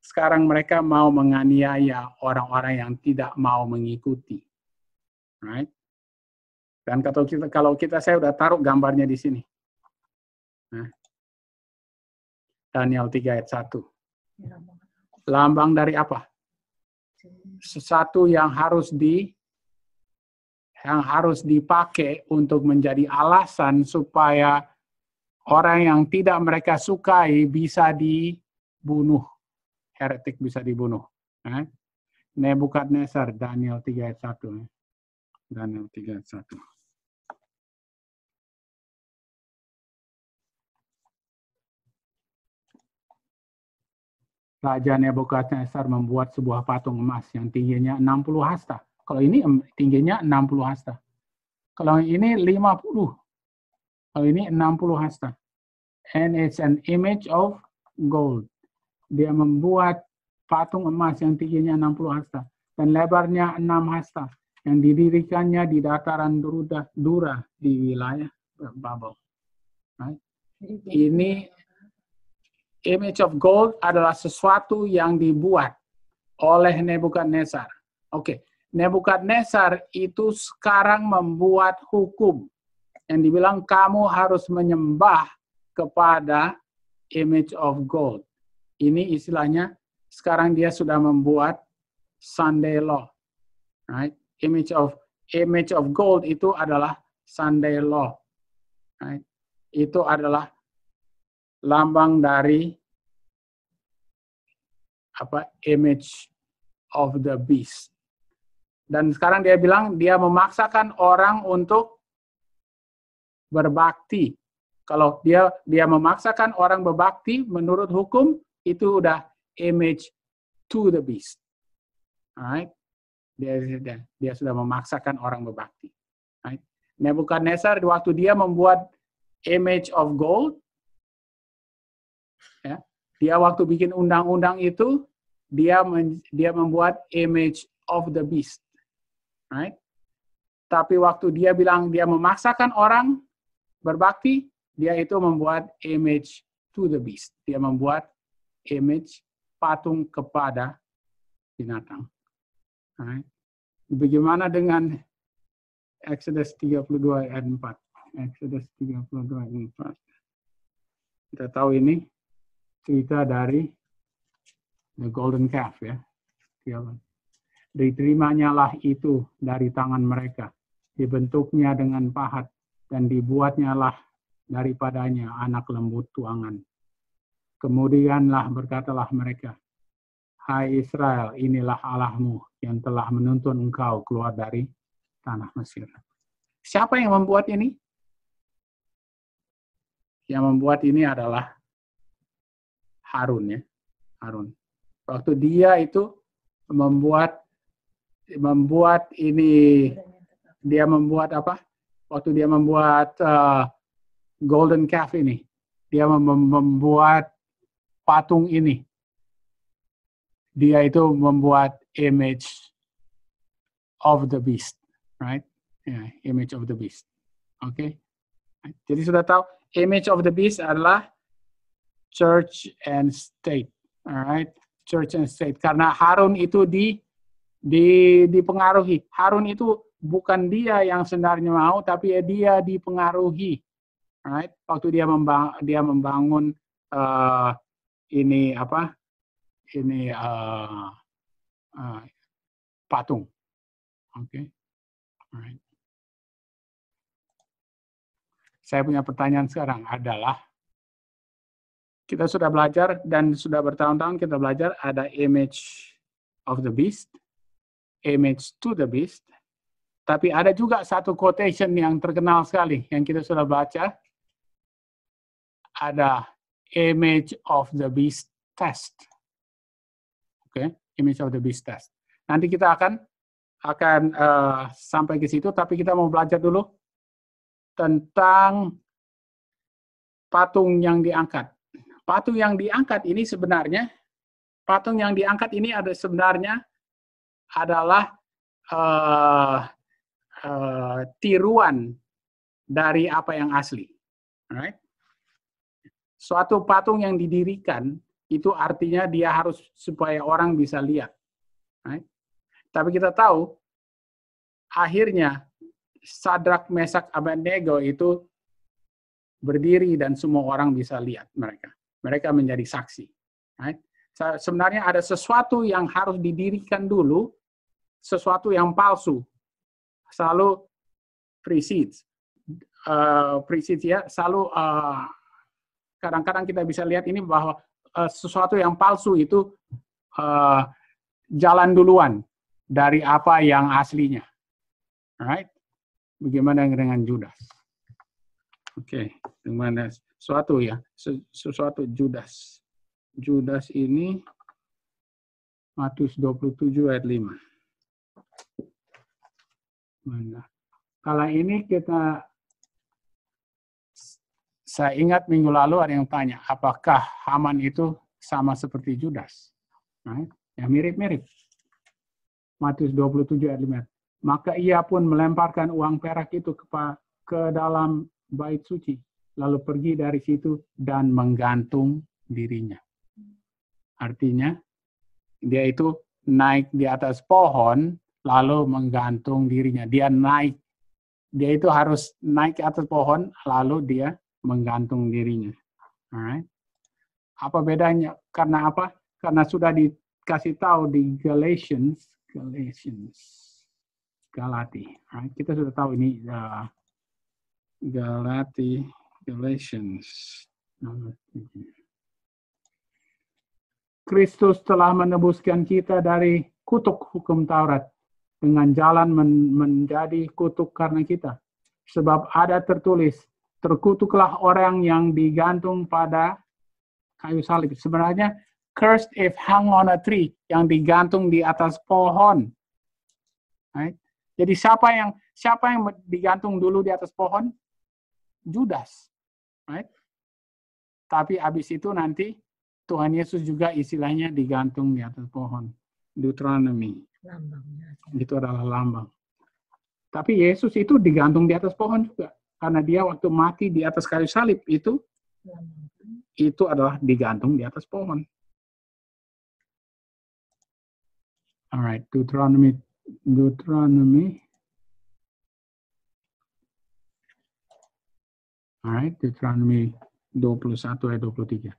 Sekarang mereka mau menganiaya orang-orang yang tidak mau mengikuti. Right? Dan kalau kita, kalau kita saya udah taruh gambarnya di sini. Nah. Daniel tiga ayat satu. Lambang dari apa? Sesuatu yang harus di yang harus dipakai untuk menjadi alasan supaya orang yang tidak mereka sukai bisa dibunuh. Heretik bisa dibunuh. Eh? Nebukadnezar, Daniel tiga ayat satu. Eh? Daniel tiga ayat satu. Raja Nebukadnezar membuat sebuah patung emas yang tingginya enam puluh hasta. Kalau ini tingginya enam puluh hasta. Kalau ini lima puluh. Kalau ini enam puluh hasta. And it's an image of gold. Dia membuat patung emas yang tingginya enam puluh hasta. Dan lebarnya enam hasta. Yang didirikannya di dataran Dura, Dura di wilayah Babel. Right? Ini image of gold adalah sesuatu yang dibuat oleh Nebukadnezar. Oke, okay. Nebukadnezar itu sekarang membuat hukum. Yang dibilang kamu harus menyembah kepada image of gold. Ini istilahnya sekarang dia sudah membuat Sunday Law. Right? Image of image of gold itu adalah Sunday Law. Right? Itu adalah lambang dari apa? Image of the beast. Dan sekarang dia bilang dia memaksakan orang untuk berbakti. Kalau dia dia memaksakan orang berbakti menurut hukum itu udah image to the beast. Alright? Dia, dia dia sudah memaksakan orang berbakti. Alright? Nebukadnezar waktu dia membuat image of gold, ya, dia waktu bikin undang-undang itu dia men, dia membuat image of the beast. Alright? Tapi waktu dia bilang dia memaksakan orang berbakti, dia itu membuat image to the beast. Dia membuat image, patung kepada binatang. Right. Bagaimana dengan Exodus tiga puluh dua ayat empat? Exodus tiga puluh dua ayat empat. Kita tahu ini cerita dari the golden calf, ya. Diterimanya lah itu dari tangan mereka, dibentuknya dengan pahat, dan dibuatnya lah daripadanya anak lembut tuangan. Kemudianlah berkatalah mereka, Hai Israel, inilah Allahmu yang telah menuntun engkau keluar dari tanah Mesir. Siapa yang membuat ini? Yang membuat ini adalah Harun, ya. Harun. Waktu dia itu membuat membuat ini, dia membuat apa? Waktu dia membuat uh, golden calf ini, dia mem- membuat patung ini. Dia itu membuat image of the beast, right? Yeah, image of the beast. Oke. Okay? Jadi sudah tahu, image of the beast adalah church and state, alright? Church and state. Karena Harun itu di, di dipengaruhi. Harun itu bukan dia yang sebenarnya mau, tapi dia dipengaruhi, alright? Waktu dia membangun, dia membangun uh, ini apa? Ini uh, uh, patung, oke? Okay. Alright. Saya punya pertanyaan sekarang adalah, kita sudah belajar dan sudah bertahun-tahun kita belajar ada image of the beast, image to the beast. Tapi ada juga satu quotation yang terkenal sekali yang kita sudah baca. Ada image of the beast test. Oke, okay? Image of the beast test. Nanti kita akan akan uh, sampai ke situ, tapi kita mau belajar dulu tentang patung yang diangkat. Patung yang diangkat ini sebenarnya, patung yang diangkat ini ada sebenarnya adalah uh, uh, tiruan dari apa yang asli. Alright? Suatu patung yang didirikan itu artinya dia harus supaya orang bisa lihat. Alright? Tapi kita tahu akhirnya Sadrak, Mesak, Abednego itu berdiri dan semua orang bisa lihat mereka. Mereka menjadi saksi. Right? Sebenarnya ada sesuatu yang harus didirikan dulu, sesuatu yang palsu. Selalu precedes. Uh, precedes ya, selalu uh, kadang-kadang kita bisa lihat ini bahwa uh, sesuatu yang palsu itu uh, jalan duluan dari apa yang aslinya. Right? Bagaimana dengan Judas? Oke, okay. Gimana? Suatu ya, sesuatu Judas. Judas ini Matius dua puluh tujuh ayat lima. Mana? Kala ini kita, saya ingat minggu lalu ada yang tanya, apakah Haman itu sama seperti Judas? Right? Ya mirip-mirip. Matius dua puluh tujuh ayat lima. Maka ia pun melemparkan uang perak itu ke, ke dalam bait suci, lalu pergi dari situ dan menggantung dirinya. Artinya, dia itu naik di atas pohon, lalu menggantung dirinya. Dia naik, dia itu harus naik ke atas pohon, lalu dia menggantung dirinya. Alright. Apa bedanya? Karena apa? Karena sudah dikasih tahu di Galatians, Galatians, Galati. Alright. Kita sudah tahu ini. Uh, Galati, Galatians. Kristus telah menebuskan kita dari kutuk hukum Taurat dengan jalan men- menjadi kutuk karena kita. Sebab ada tertulis, terkutuklah orang yang digantung pada kayu salib. Sebenarnya, cursed if hung on a tree, yang digantung di atas pohon. Right? Jadi siapa yang siapa yang digantung dulu di atas pohon? Judas, right? Tapi abis itu nanti Tuhan Yesus juga istilahnya digantung di atas pohon. Deuteronomy. Lambang. Itu adalah lambang. Tapi Yesus itu digantung di atas pohon juga, karena dia waktu mati di atas kayu salib itu, lambang. Itu adalah digantung di atas pohon. All right, Deuteronomy, Deuteronomy. All right, Deuteronomy dua puluh satu ayat dua puluh tiga.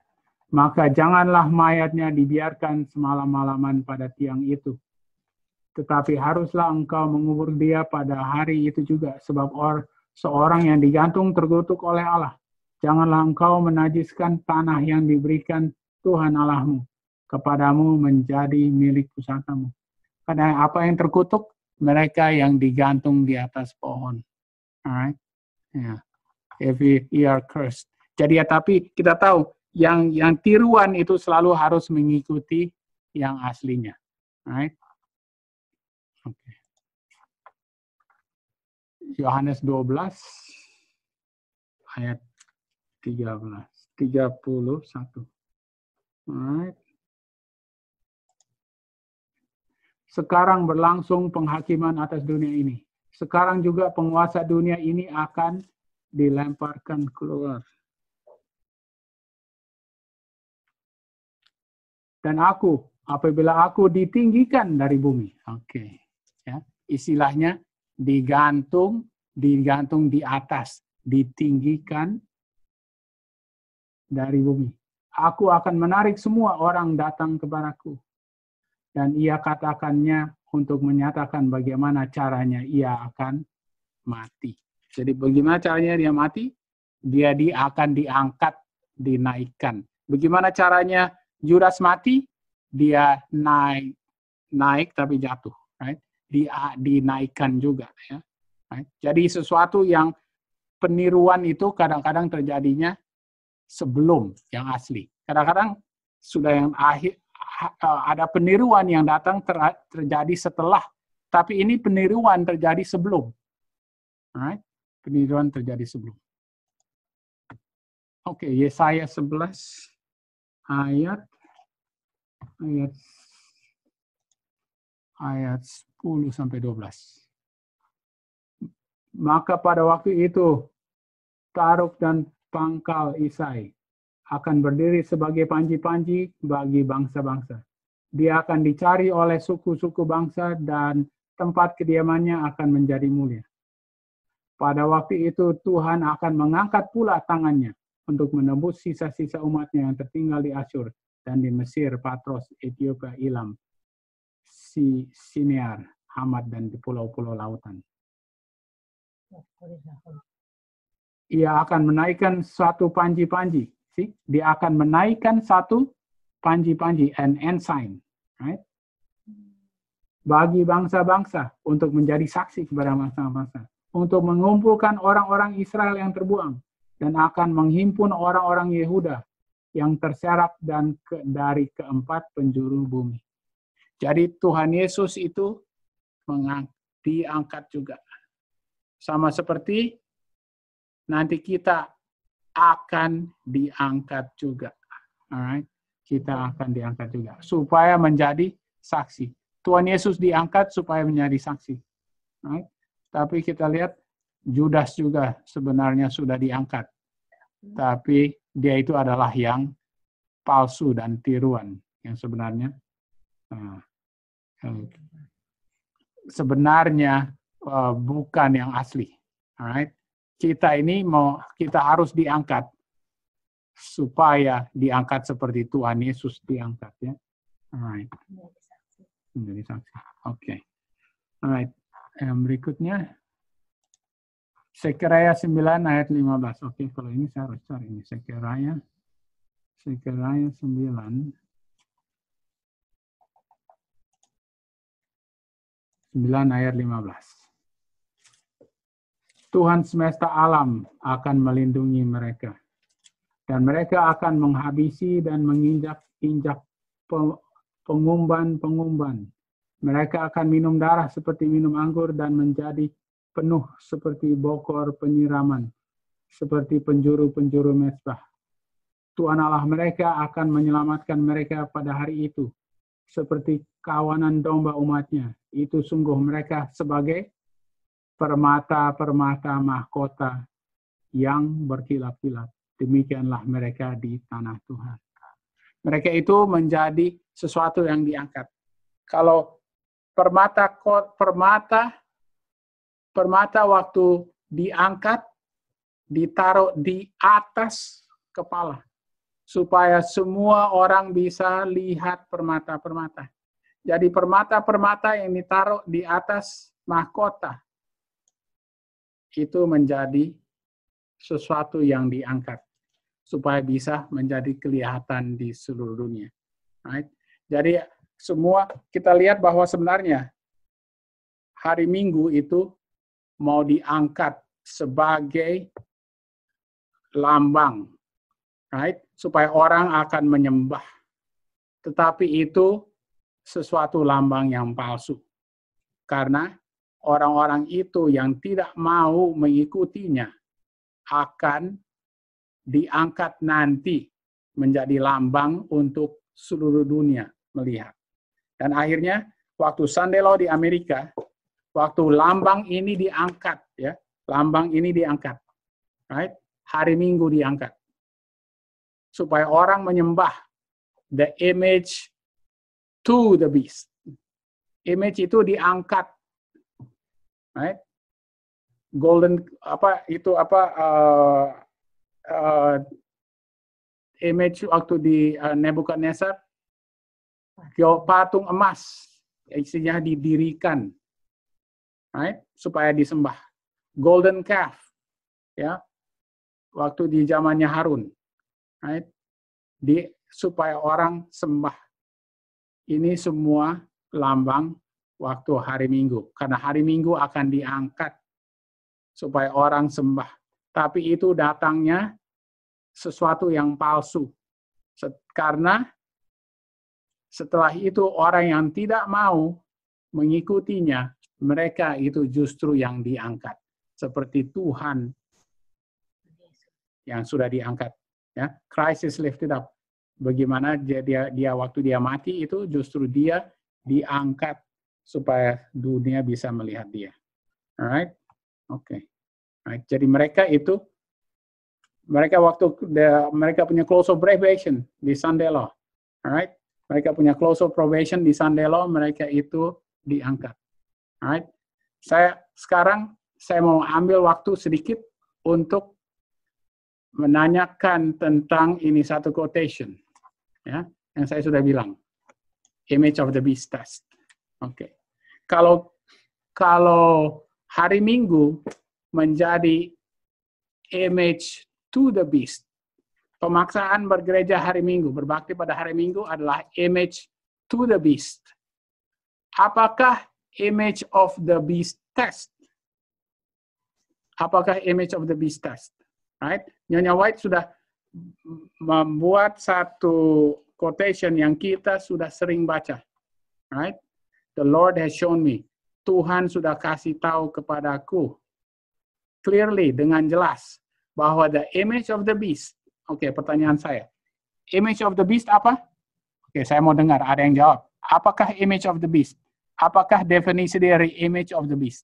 Maka janganlah mayatnya dibiarkan semalam-malaman pada tiang itu. Tetapi haruslah engkau mengubur dia pada hari itu juga. Sebab or, seorang yang digantung terkutuk oleh Allah. Janganlah engkau menajiskan tanah yang diberikan Tuhan Allahmu kepadamu menjadi milik pusakamu. Karena apa yang terkutuk? Mereka yang digantung di atas pohon. Alright? Yeah. If you are cursed. Jadi ya, tapi kita tahu yang yang tiruan itu selalu harus mengikuti yang aslinya. Alright? Okay. Yohanes dua belas ayat tiga belas, tiga puluh satu. Alright. Sekarang berlangsung penghakiman atas dunia ini. Sekarang juga penguasa dunia ini akan dilemparkan keluar. Dan aku, apabila aku ditinggikan dari bumi. Oke. Okay. Ya, istilahnya digantung, digantung di atas, ditinggikan dari bumi. Aku akan menarik semua orang datang kepadaku. Dan ia katakannya untuk menyatakan bagaimana caranya ia akan mati. Jadi bagaimana caranya dia mati? Dia di, akan diangkat, dinaikkan. Bagaimana caranya Judas mati? Dia naik, naik tapi jatuh. Right? Dia dinaikkan juga. Ya. Right? Jadi sesuatu yang peniruan itu kadang-kadang terjadinya sebelum yang asli. Kadang-kadang sudah yang akhir, ada peniruan yang datang ter, terjadi setelah, tapi ini peniruan terjadi sebelum. Alright? Peniruan terjadi sebelum. Oke, okay, Yesaya sebelas ayat sepuluh sampai dua belas. Maka pada waktu itu Taruk dan pangkal Isai akan berdiri sebagai panji-panji bagi bangsa-bangsa. Dia akan dicari oleh suku-suku bangsa dan tempat kediamannya akan menjadi mulia. Pada waktu itu Tuhan akan mengangkat pula tangannya untuk menebus sisa-sisa umatnya yang tertinggal di Asyur dan di Mesir, Patros, Ethiopia, Ilam, Sinear, Hamad, dan di pulau-pulau lautan. Ia akan menaikkan satu panji-panji. See? Dia akan menaikkan satu panji-panji, an ensign. Right? Bagi bangsa-bangsa untuk menjadi saksi kepada masa-masa. Untuk mengumpulkan orang-orang Israel yang terbuang. Dan akan menghimpun orang-orang Yehuda yang terserak dan ke, dari keempat penjuru bumi. Jadi Tuhan Yesus itu mengang, diangkat juga. Sama seperti nanti kita akan diangkat juga. Alright? Kita akan diangkat juga. Supaya menjadi saksi. Tuhan Yesus diangkat supaya menjadi saksi. Alright? Tapi kita lihat Judas juga sebenarnya sudah diangkat. Tapi dia itu adalah yang palsu dan tiruan. Yang sebenarnya. Nah, sebenarnya uh, bukan yang asli. Alright? Kita ini mau, kita harus diangkat supaya diangkat seperti Tuhan Yesus diangkat, ya. Alright. Menjadi saksi. Oke. Okay. Alright. Yang berikutnya Zekaraya sembilan ayat lima belas. Oke, okay, kalau ini saya harus cari ini Zekaraya. Zekaraya sembilan ayat lima belas. Tuhan semesta alam akan melindungi mereka. Dan mereka akan menghabisi dan menginjak-injak pengumban-pengumban. Mereka akan minum darah seperti minum anggur dan menjadi penuh seperti bokor penyiraman. Seperti penjuru-penjuru mezbah. Tuhan Allah mereka akan menyelamatkan mereka pada hari itu. Seperti kawanan domba umatnya. Itu sungguh mereka sebagai permata-permata mahkota yang berkilat-kilat. Demikianlah mereka di tanah Tuhan. Mereka itu menjadi sesuatu yang diangkat. Kalau permata permata permata waktu diangkat ditaruh di atas kepala supaya semua orang bisa lihat permata-permata. Jadi permata-permata yang ditaruh di atas mahkota itu menjadi sesuatu yang diangkat supaya bisa menjadi kelihatan di seluruh dunia. Right? Jadi semua kita lihat bahwa sebenarnya hari Minggu itu mau diangkat sebagai lambang, right? Supaya orang akan menyembah. Tetapi itu sesuatu lambang yang palsu. Karena orang-orang itu yang tidak mau mengikutinya akan diangkat nanti menjadi lambang untuk seluruh dunia melihat. Dan akhirnya waktu Sunday Law di Amerika, waktu lambang ini diangkat, ya, lambang ini diangkat, right? Hari Minggu diangkat supaya orang menyembah the image to the beast. Image itu diangkat, right? Golden apa itu apa uh, uh, image waktu di uh, Nebukadnezar, patung emas isinya didirikan, right? Supaya disembah. Golden calf, ya. Waktu di zamannya Harun, right? Di supaya orang sembah. Ini semua lambang waktu hari Minggu, karena hari Minggu akan diangkat supaya orang sembah. Tapi itu datangnya sesuatu yang palsu, karena setelah itu orang yang tidak mau mengikutinya, mereka itu justru yang diangkat, seperti Tuhan yang sudah diangkat, ya. Christ is lifted up. Bagaimana dia, dia waktu dia mati itu justru dia diangkat supaya dunia bisa melihat dia. Alright, oke. Okay. Right. Jadi mereka itu, mereka waktu the, mereka punya close of probation di Sunday Law. Alright, mereka punya close of probation di Sunday Law, mereka itu diangkat. Alright, saya sekarang saya mau ambil waktu sedikit untuk menanyakan tentang ini satu quotation, ya, yang saya sudah bilang, image of the beast test. Oke, okay. Kalau kalau hari Minggu menjadi image to the beast, pemaksaan bergereja hari Minggu, berbakti pada hari Minggu adalah image to the beast. Apakah image of the beast test? Apakah image of the beast test? Right? Nyonya White sudah membuat satu quotation yang kita sudah sering baca. Right? The Lord has shown me. Tuhan sudah kasih tahu kepadaku. Clearly, dengan jelas. Bahwa the image of the beast. Oke, okay, pertanyaan saya. Image of the beast apa? Oke, okay, saya mau dengar. Ada yang jawab. Apakah image of the beast? Apakah definisi dari image of the beast?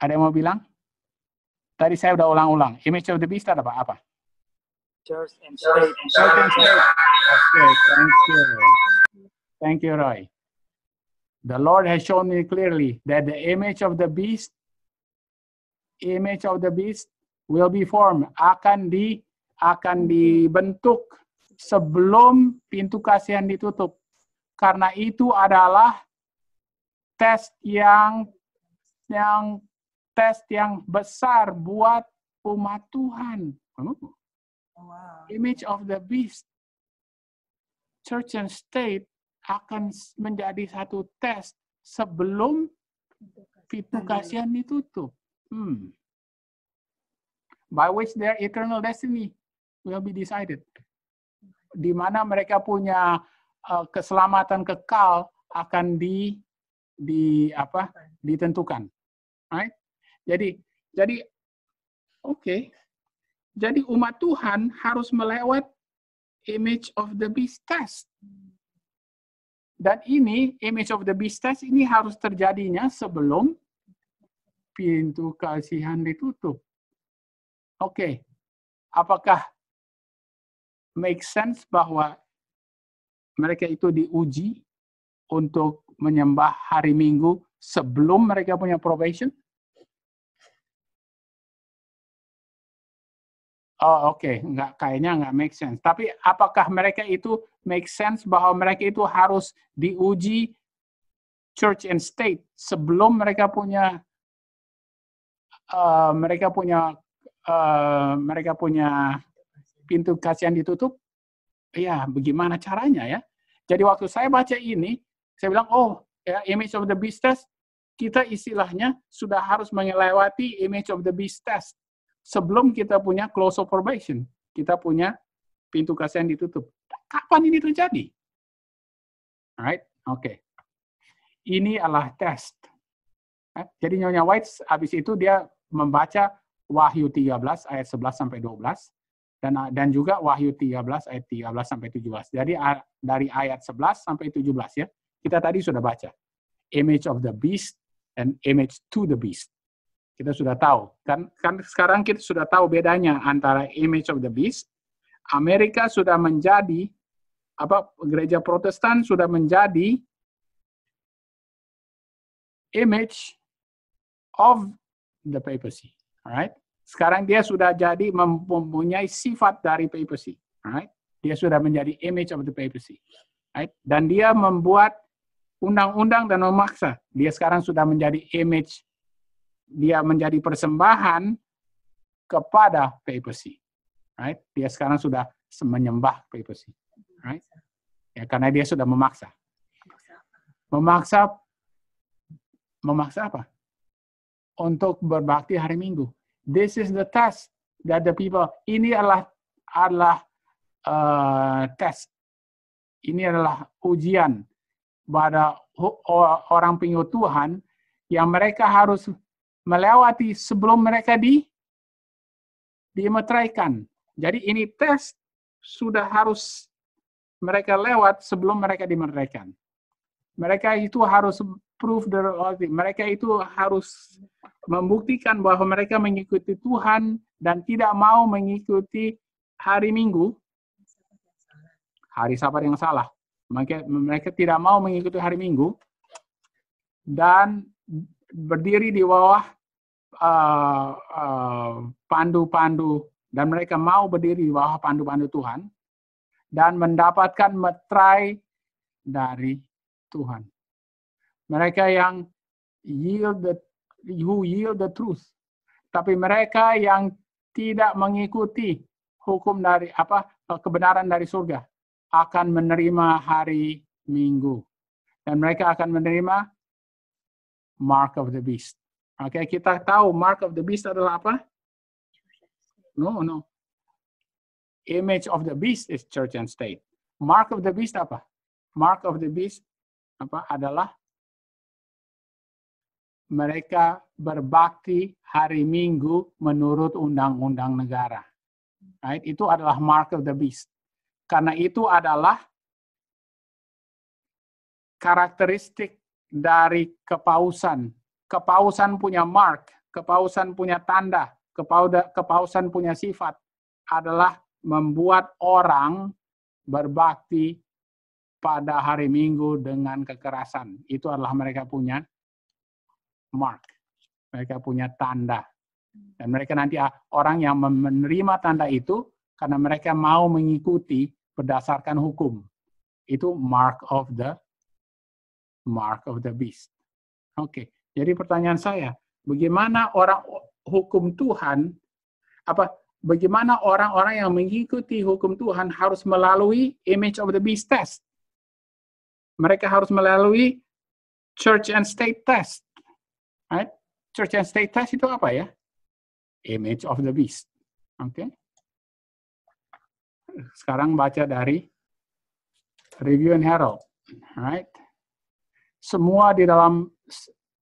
Ada yang mau bilang? Tadi saya udah ulang-ulang. Image of the beast ada apa? Apa? Church and state. Oke, thank you. Thank you, Roy. The Lord has shown me clearly that the image of the beast, image of the beast will be formed. Akan di, akan dibentuk sebelum pintu kasihan ditutup. Karena itu adalah tes yang yang tes yang besar buat umat Tuhan. Oh. Wow. Image of the beast. Church and state akan menjadi satu tes sebelum pintu kasihan ditutup. Hmm. By which their eternal destiny will be decided. Di mana mereka punya uh, keselamatan kekal akan di di apa? ditentukan. Right? Jadi, jadi, oke, okay. Jadi umat Tuhan harus melewat image of the beast test. Dan ini, image of the beast test ini harus terjadinya sebelum pintu kasihan ditutup. Oke, okay. Apakah make sense bahwa mereka itu diuji untuk menyembah hari Minggu sebelum mereka punya probation? Oh, oke, okay. Nggak, kayaknya nggak make sense. Tapi apakah mereka itu make sense bahwa mereka itu harus diuji church and state sebelum mereka punya uh, mereka punya uh, mereka punya pintu kasihan ditutup? Ya, bagaimana caranya ya? Jadi waktu saya baca ini, saya bilang, oh, ya, image of the beast test, kita istilahnya sudah harus melewati image of the beast test. Sebelum kita punya close of probation, kita punya pintu kasihan ditutup. Kapan ini terjadi? Alright, oke. Okay. Ini adalah test. Jadi Nyonya White habis itu dia membaca Wahyu tiga belas ayat sebelas sampai dua belas dan dan juga Wahyu tiga belas ayat tiga belas sampai tujuh belas. Jadi dari ayat sebelas sampai tujuh belas ya. Kita tadi sudah baca image of the beast and image to the beast. Kita sudah tahu, kan, kan sekarang kita sudah tahu bedanya antara image of the beast. Amerika sudah menjadi, apa, gereja Protestan sudah menjadi image of the papacy. Alright? Sekarang dia sudah jadi mempunyai sifat dari papacy. Alright? Dia sudah menjadi image of the papacy. Alright? Dan dia membuat undang-undang dan memaksa. Dia sekarang sudah menjadi image. Dia menjadi persembahan kepada papacy, right? Dia sekarang sudah menyembah papacy, right? Ya, karena dia sudah memaksa, memaksa, memaksa apa? Untuk berbakti hari Minggu. This is the test that the people. Ini adalah adalah uh, test. Ini adalah ujian pada orang pengikut Tuhan yang mereka harus melewati sebelum mereka di dimeteraikan. Jadi ini tes sudah harus mereka lewat sebelum mereka dimeteraikan. Mereka itu harus prove their loyalty. Mereka itu harus membuktikan bahwa mereka mengikuti Tuhan dan tidak mau mengikuti hari Minggu, hari Sabat yang salah. Mereka, mereka tidak mau mengikuti hari Minggu dan berdiri di bawah uh, uh, pandu-pandu, dan mereka mau berdiri di bawah pandu-pandu Tuhan, dan mendapatkan meterai dari Tuhan. Mereka yang yield the, who yield the truth, tapi mereka yang tidak mengikuti hukum dari apa kebenaran dari surga akan menerima hari Minggu, dan mereka akan menerima Mark of the Beast. Oke, okay, kita tahu Mark of the Beast adalah apa? No, no. Image of the Beast is church and state. Mark of the Beast apa? Mark of the Beast apa adalah mereka berbakti hari Minggu menurut undang-undang negara. Right? Itu adalah Mark of the Beast. Karena itu adalah karakteristik dari kepausan. Kepausan punya mark, kepausan punya tanda, kepausan punya sifat adalah membuat orang berbakti pada hari Minggu dengan kekerasan. Itu adalah mereka punya mark. Mereka punya tanda. Dan mereka nanti orang yang menerima tanda itu karena mereka mau mengikuti berdasarkan hukum. Itu mark of the Mark of the Beast. Oke, okay. Jadi pertanyaan saya, bagaimana orang hukum Tuhan, apa, bagaimana orang-orang yang mengikuti hukum Tuhan harus melalui image of the beast test? Mereka harus melalui church and state test. Right? Church and state test itu apa ya? Image of the beast. Oke. Okay. Sekarang baca dari Review and Herald. Right? Semua di dalam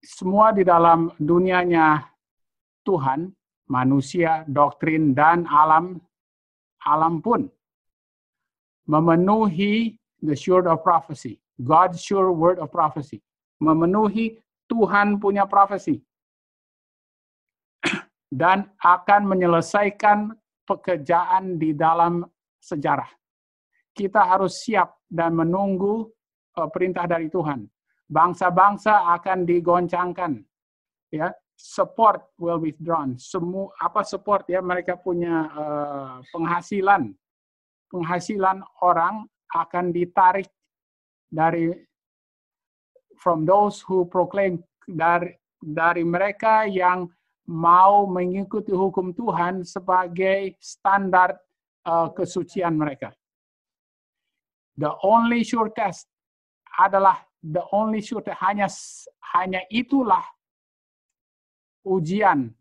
semua di dalam dunianya Tuhan, manusia, doktrin dan alam alam pun memenuhi the sure of prophecy, God's sure word of prophecy, memenuhi Tuhan punya prophecy dan akan menyelesaikan pekerjaan di dalam sejarah. Kita harus siap dan menunggu perintah dari Tuhan. Bangsa-bangsa akan digoncangkan, ya. Support will withdrawn. Semua apa support, ya, mereka punya uh, penghasilan, penghasilan orang akan ditarik dari from those who proclaim, dari dari mereka yang mau mengikuti hukum Tuhan sebagai standar uh, kesucian mereka. The only sure test adalah the only sure test, hanya hanya itulah ujian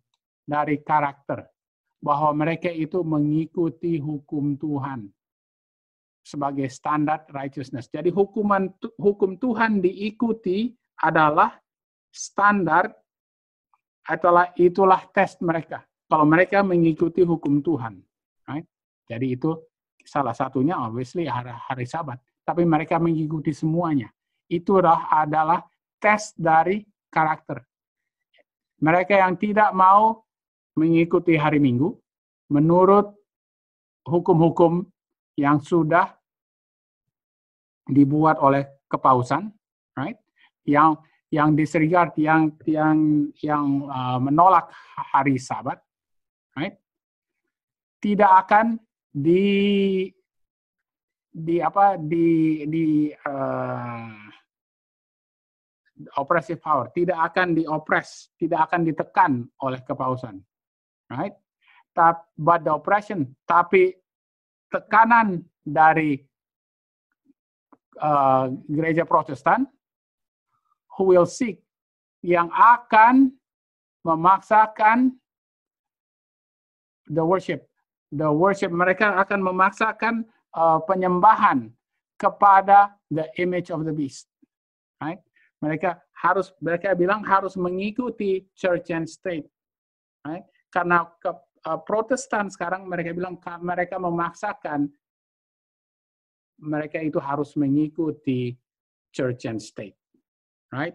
dari karakter, bahwa mereka itu mengikuti hukum Tuhan sebagai standar righteousness. Jadi hukuman hukum Tuhan diikuti adalah standar, itulah itulah tes mereka. Kalau mereka mengikuti hukum Tuhan, right? Jadi itu salah satunya obviously hari, hari Sabat. Tapi mereka mengikuti semuanya. Itulah adalah tes dari karakter. Mereka yang tidak mau mengikuti hari Minggu menurut hukum-hukum yang sudah dibuat oleh kepausan, right? Yang yang disregard, yang yang yang uh, menolak hari Sabat, right? Tidak akan di di apa di di uh, oppressive power, tidak akan diopres, tidak akan ditekan oleh kepausan, right? But the oppression, tapi tekanan dari uh, gereja Protestan, who will seek, yang akan memaksakan the worship, the worship mereka akan memaksakan uh, penyembahan kepada the image of the beast, right? Mereka harus, mereka bilang harus mengikuti church and state, right? Karena ke, uh, Protestan sekarang mereka bilang ka, mereka memaksakan mereka itu harus mengikuti church and state, right?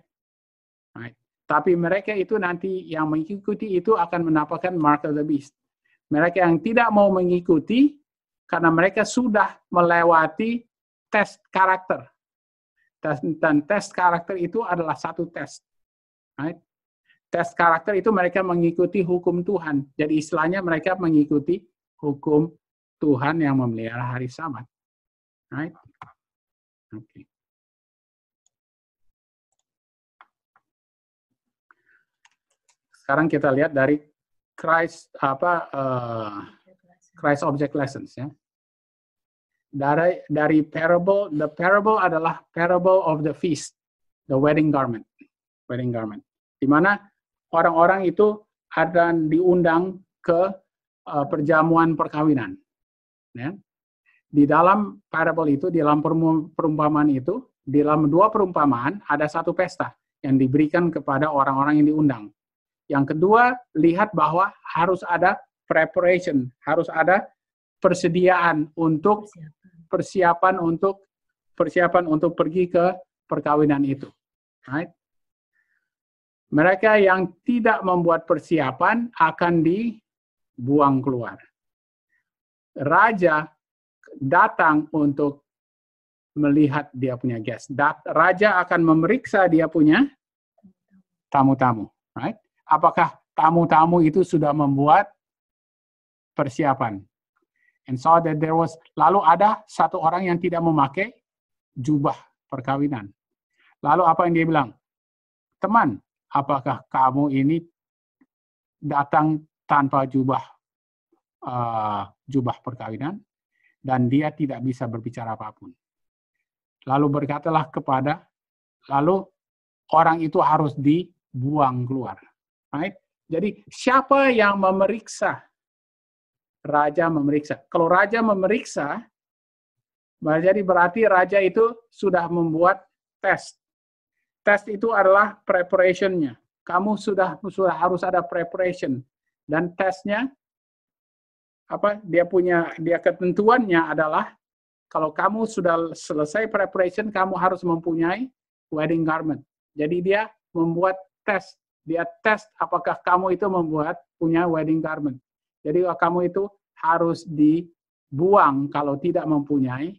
Right? Tapi mereka itu nanti yang mengikuti itu akan mendapatkan mark of the beast. Mereka yang tidak mau mengikuti karena mereka sudah melewati tes karakter. Dan tes karakter itu adalah satu tes, right? Tes karakter itu mereka mengikuti hukum Tuhan. Jadi istilahnya mereka mengikuti hukum Tuhan yang memelihara hari Sabat, right? Okay. Sekarang kita lihat dari Christ apa uh, Christ Object Lessons, ya. Dari, dari parable, the parable adalah parable of the feast, the wedding garment, wedding garment. Di mana orang-orang itu akan diundang ke uh, perjamuan perkawinan. Ya. Di dalam parable itu, di dalam perumpamaan itu, di dalam dua perumpamaan ada satu pesta yang diberikan kepada orang-orang yang diundang. Yang kedua, lihat bahwa harus ada preparation, harus ada persediaan untuk persiapan untuk persiapan untuk pergi ke perkawinan itu, right? Mereka yang tidak membuat persiapan akan dibuang keluar. Raja datang untuk melihat dia punya guest. Raja akan memeriksa dia punya tamu-tamu, right? Apakah tamu-tamu itu sudah membuat persiapan? And saw that there was, lalu ada satu orang yang tidak memakai jubah perkawinan. Lalu apa yang dia bilang? Teman, apakah kamu ini datang tanpa jubah uh, jubah perkawinan? Dan dia tidak bisa berbicara apapun. Lalu berkatalah kepada, lalu orang itu harus dibuang keluar. Right? Jadi siapa yang memeriksa? Raja memeriksa. Kalau raja memeriksa, jadi berarti raja itu sudah membuat tes. Tes itu adalah preparation-nya. Kamu sudah sudah harus ada preparation. Dan tesnya apa? Dia punya dia ketentuannya adalah kalau kamu sudah selesai preparation, kamu harus mempunyai wedding garment. Jadi dia membuat tes. Dia tes apakah kamu itu membuat punya wedding garment. Jadi kamu itu harus dibuang kalau tidak mempunyai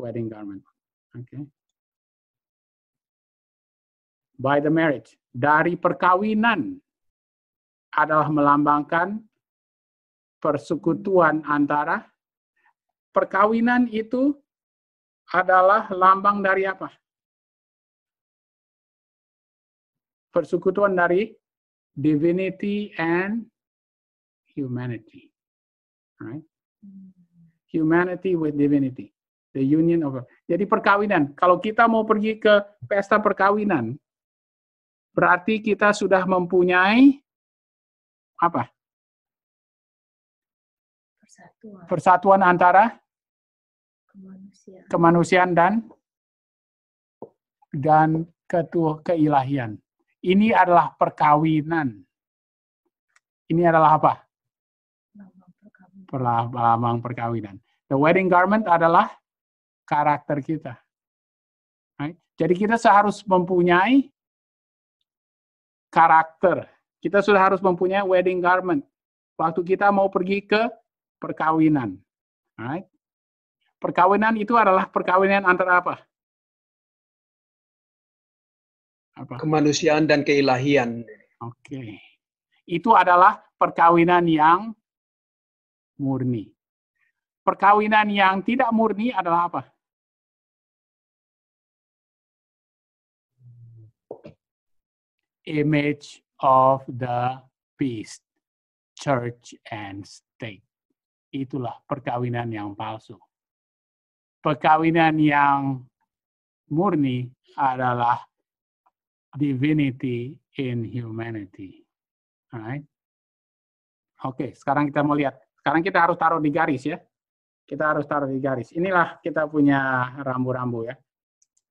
wedding garment. Okay. By the marriage. Dari perkawinan adalah melambangkan persekutuan antara. Perkawinan itu adalah lambang dari apa? Persekutuan dari divinity and humanity. Right? Humanity with divinity. The union of... Jadi perkawinan. Kalau kita mau pergi ke pesta perkawinan, berarti kita sudah mempunyai apa? Persatuan. Persatuan antara kemanusiaan, kemanusiaan dan dan ketuh keilahian. Ini adalah perkawinan. Ini adalah apa? Lambang perkawinan. The wedding garment adalah karakter kita. Right? Jadi kita seharus mempunyai karakter. Kita sudah harus mempunyai wedding garment. Waktu kita mau pergi ke perkawinan. Right? Perkawinan itu adalah perkawinan antara apa? Apa? Kemanusiaan dan keilahian. Oke. Okay. Itu adalah perkawinan yang murni. Perkawinan yang tidak murni adalah apa? Image of the beast, church and state. Itulah perkawinan yang palsu. Perkawinan yang murni adalah divinity in humanity. Alright. Oke, sekarang kita mau lihat. Sekarang kita harus taruh di garis ya. Kita harus taruh di garis. Inilah kita punya rambu-rambu ya.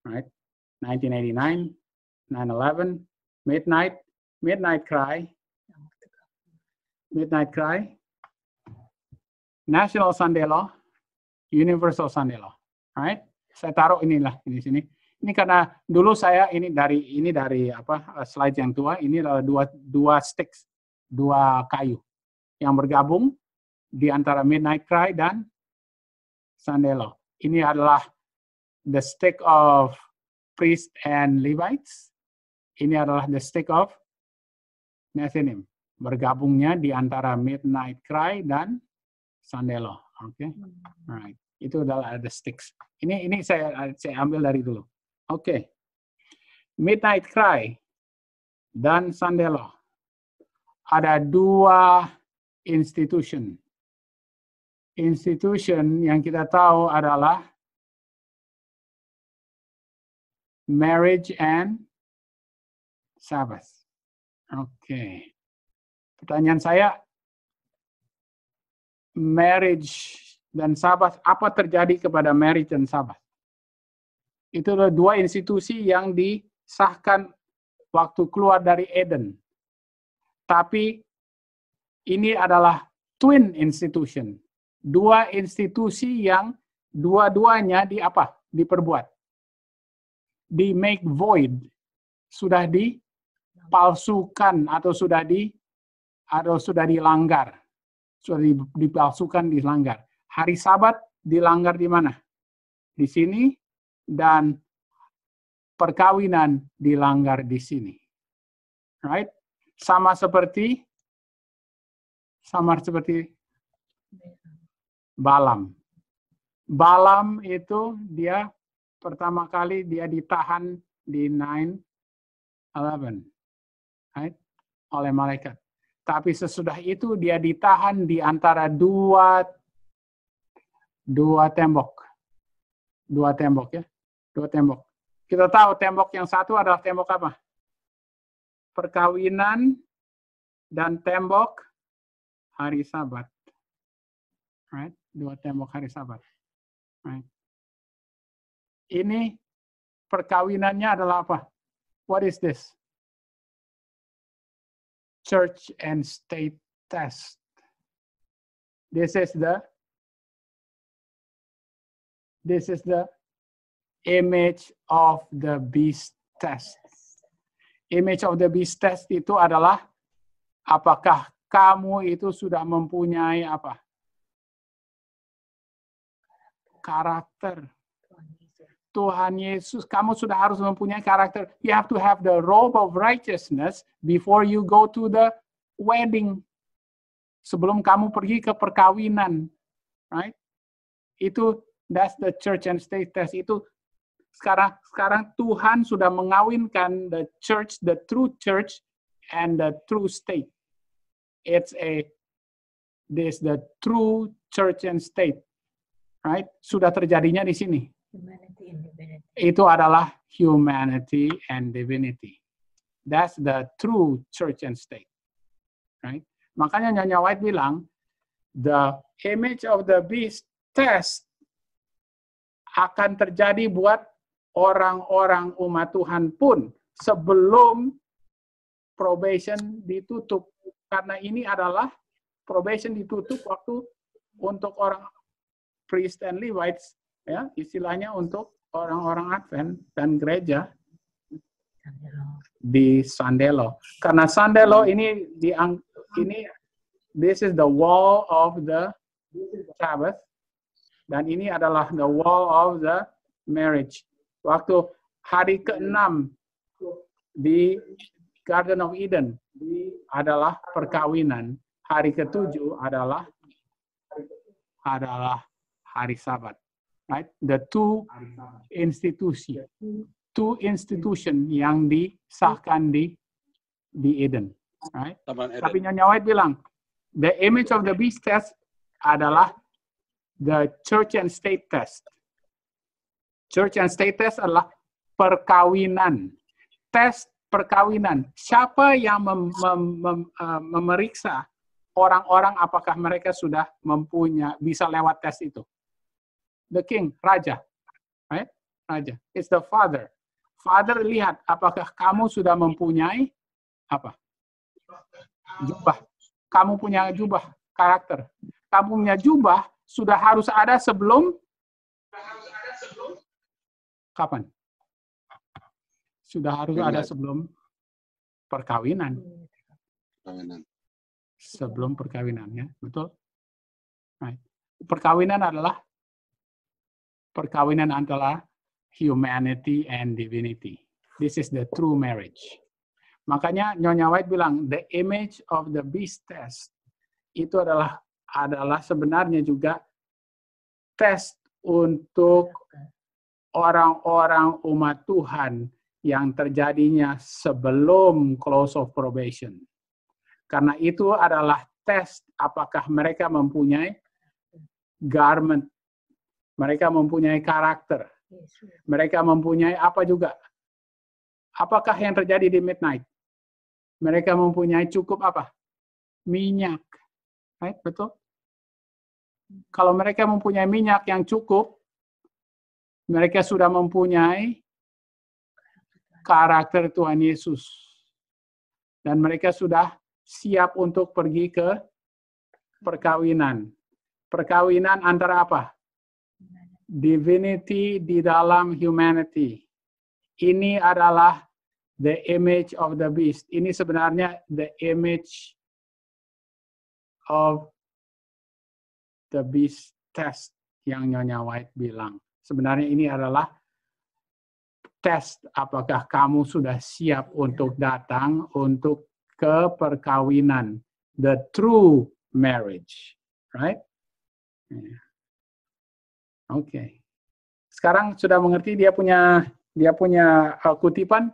Alright. nineteen eighty-nine, nine eleven, Midnight, Midnight Cry, Midnight Cry, National Sunday Law, Universal Sunday Law. Alright. Saya taruh inilah ini sini. Ini karena dulu saya ini dari ini dari apa slide yang tua, ini adalah dua dua sticks, dua kayu yang bergabung di antara Midnight Cry dan Sunday Law. Ini adalah the stick of priest and Levites. Ini adalah the stick of Nethinim. Bergabungnya di antara Midnight Cry dan Sunday Law. Oke, okay? Alright. Itu adalah the sticks. Ini ini saya saya ambil dari dulu. Oke, okay. Midnight Cry dan Sunday Law ada dua institution. Institution yang kita tahu adalah marriage and Sabbath. Oke. Okay. Pertanyaan saya, marriage dan Sabbath, apa terjadi kepada marriage dan Sabbath? Itu adalah dua institusi yang disahkan waktu keluar dari Eden. Tapi ini adalah twin institution. Dua institusi yang dua-duanya di apa? Diperbuat. Di make void. Sudah dipalsukan atau sudah di atau sudah dilanggar. Sudah dipalsukan, dilanggar. Hari Sabat dilanggar di mana? Di sini, dan perkawinan dilanggar di sini. Right? Sama seperti sama seperti Balaam. Balaam itu dia pertama kali dia ditahan di nine eleven, right? Oleh malaikat. Tapi sesudah itu dia ditahan di antara dua dua tembok. Dua tembok ya. Dua tembok. Kita tahu tembok yang satu adalah tembok apa? Perkawinan dan tembok hari Sabat. Right? Dua tembok hari Sabat. Right? Ini perkawinannya adalah apa? What is this? Church and state test. This is the This is the image of the beast test. Image of the beast test itu adalah apakah kamu itu sudah mempunyai apa? Karakter Tuhan Yesus, kamu sudah harus mempunyai karakter. You have to have the robe of righteousness before you go to the wedding. Sebelum kamu pergi ke perkawinan, right? Itu that's the church and state test. Itu sekarang sekarang Tuhan sudah mengawinkan the church, the true church and the true state. It's a this the true church and state, right? Sudah terjadinya di sini. Humanity and divinity. Itu adalah humanity and divinity. That's the true church and state. Right? Makanya Nyonya White bilang, the image of the beast test akan terjadi buat orang-orang umat Tuhan pun sebelum probation ditutup. Karena ini adalah probation ditutup waktu untuk orang priest and Levites. Ya, istilahnya untuk orang-orang Advent dan gereja di Sunday Law. Karena Sunday Law ini di ini this is the wall of the Sabbath dan ini adalah the wall of the marriage. Waktu hari keenam di Garden of Eden adalah perkawinan, hari ketujuh adalah adalah hari Sabat. Right? The two institution, two institution yang disahkan di di Eden. Right? Tapi Nyonya White bilang, the image of the beast test adalah the church and state test. Church and state test adalah perkawinan, tes perkawinan. Siapa yang mem, mem, mem, uh, memeriksa orang-orang apakah mereka sudah mempunyai bisa lewat tes itu? The king, raja, right? Raja. It's the father. Father lihat apakah kamu sudah mempunyai apa? Jubah. Kamu punya jubah karakter. Kamu punya jubah sudah harus ada sebelum kapan? Sudah harus ada sebelum perkawinan. Sebelum perkawinannya, betul? Right. Perkawinan adalah perkawinan antara humanity and divinity. This is the true marriage. Makanya Nyonya White bilang, the image of the beast test itu adalah adalah sebenarnya juga tes untuk orang-orang umat Tuhan yang terjadinya sebelum close of probation. Karena itu adalah tes apakah mereka mempunyai garment. Mereka mempunyai karakter. Mereka mempunyai apa juga? Apakah yang terjadi di midnight? Mereka mempunyai cukup apa? Minyak. Right? Betul? Kalau mereka mempunyai minyak yang cukup, mereka sudah mempunyai karakter Tuhan Yesus. Dan mereka sudah siap untuk pergi ke perkawinan. Perkawinan antara apa? Divinity di dalam humanity. Ini adalah the image of the beast. Ini sebenarnya the image of the beast test yang Nyonya White bilang. Sebenarnya ini adalah tes apakah kamu sudah siap untuk datang untuk ke perkawinan. The true marriage. Right? Yeah. Oke, okay. Sekarang sudah mengerti dia punya dia punya uh, kutipan.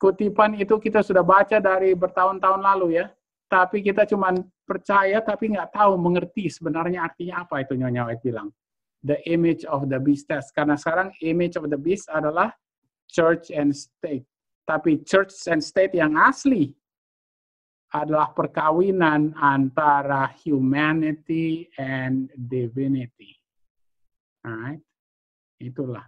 Kutipan itu kita sudah baca dari bertahun-tahun lalu ya. Tapi kita cuman percaya tapi nggak tahu mengerti sebenarnya artinya apa itu Nyonya White bilang. The image of the beast test. Karena sekarang image of the beast adalah church and state. Tapi church and state yang asli adalah perkawinan antara humanity and divinity. Alright. Itulah.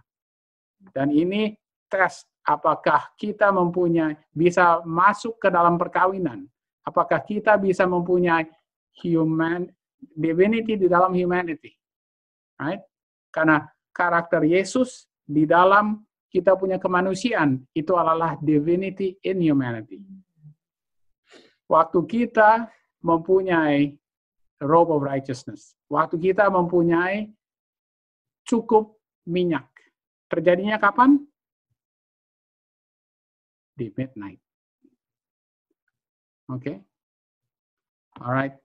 Dan ini tes apakah kita mempunyai bisa masuk ke dalam perkawinan. Apakah kita bisa mempunyai human divinity di dalam humanity. Right? Karena karakter Yesus di dalam kita punya kemanusiaan itu adalah divinity in humanity. Waktu kita mempunyai robe of righteousness. Waktu kita mempunyai cukup minyak. Terjadinya kapan? Di midnight. Oke. Okay. Alright.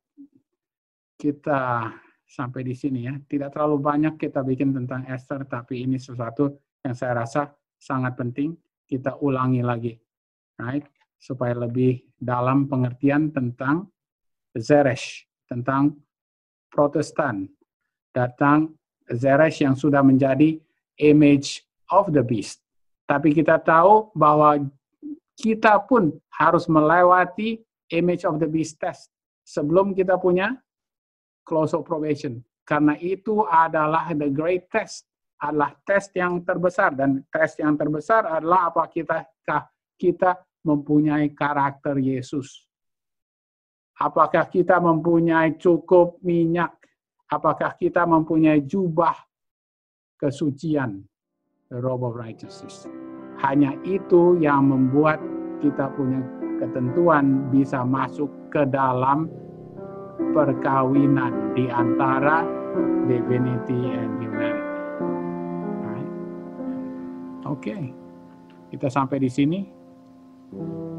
Kita sampai di sini ya. Tidak terlalu banyak kita bikin tentang Esther, tapi ini sesuatu yang saya rasa sangat penting kita ulangi lagi. Right? Supaya lebih dalam pengertian tentang Zeresh, tentang Protestan. Datang Zeresh yang sudah menjadi image of the beast. Tapi kita tahu bahwa kita pun harus melewati image of the beast test sebelum kita punya close of probation. Karena itu adalah the great test, adalah tes yang terbesar. Dan tes yang terbesar adalah apa kita, kita mempunyai karakter Yesus. Apakah kita mempunyai cukup minyak? Apakah kita mempunyai jubah kesucian? The robe of righteousness. Hanya itu yang membuat kita punya ketentuan bisa masuk ke dalam perkawinan di antara divinity and humanity. Right. Oke, okay. Kita sampai di sini.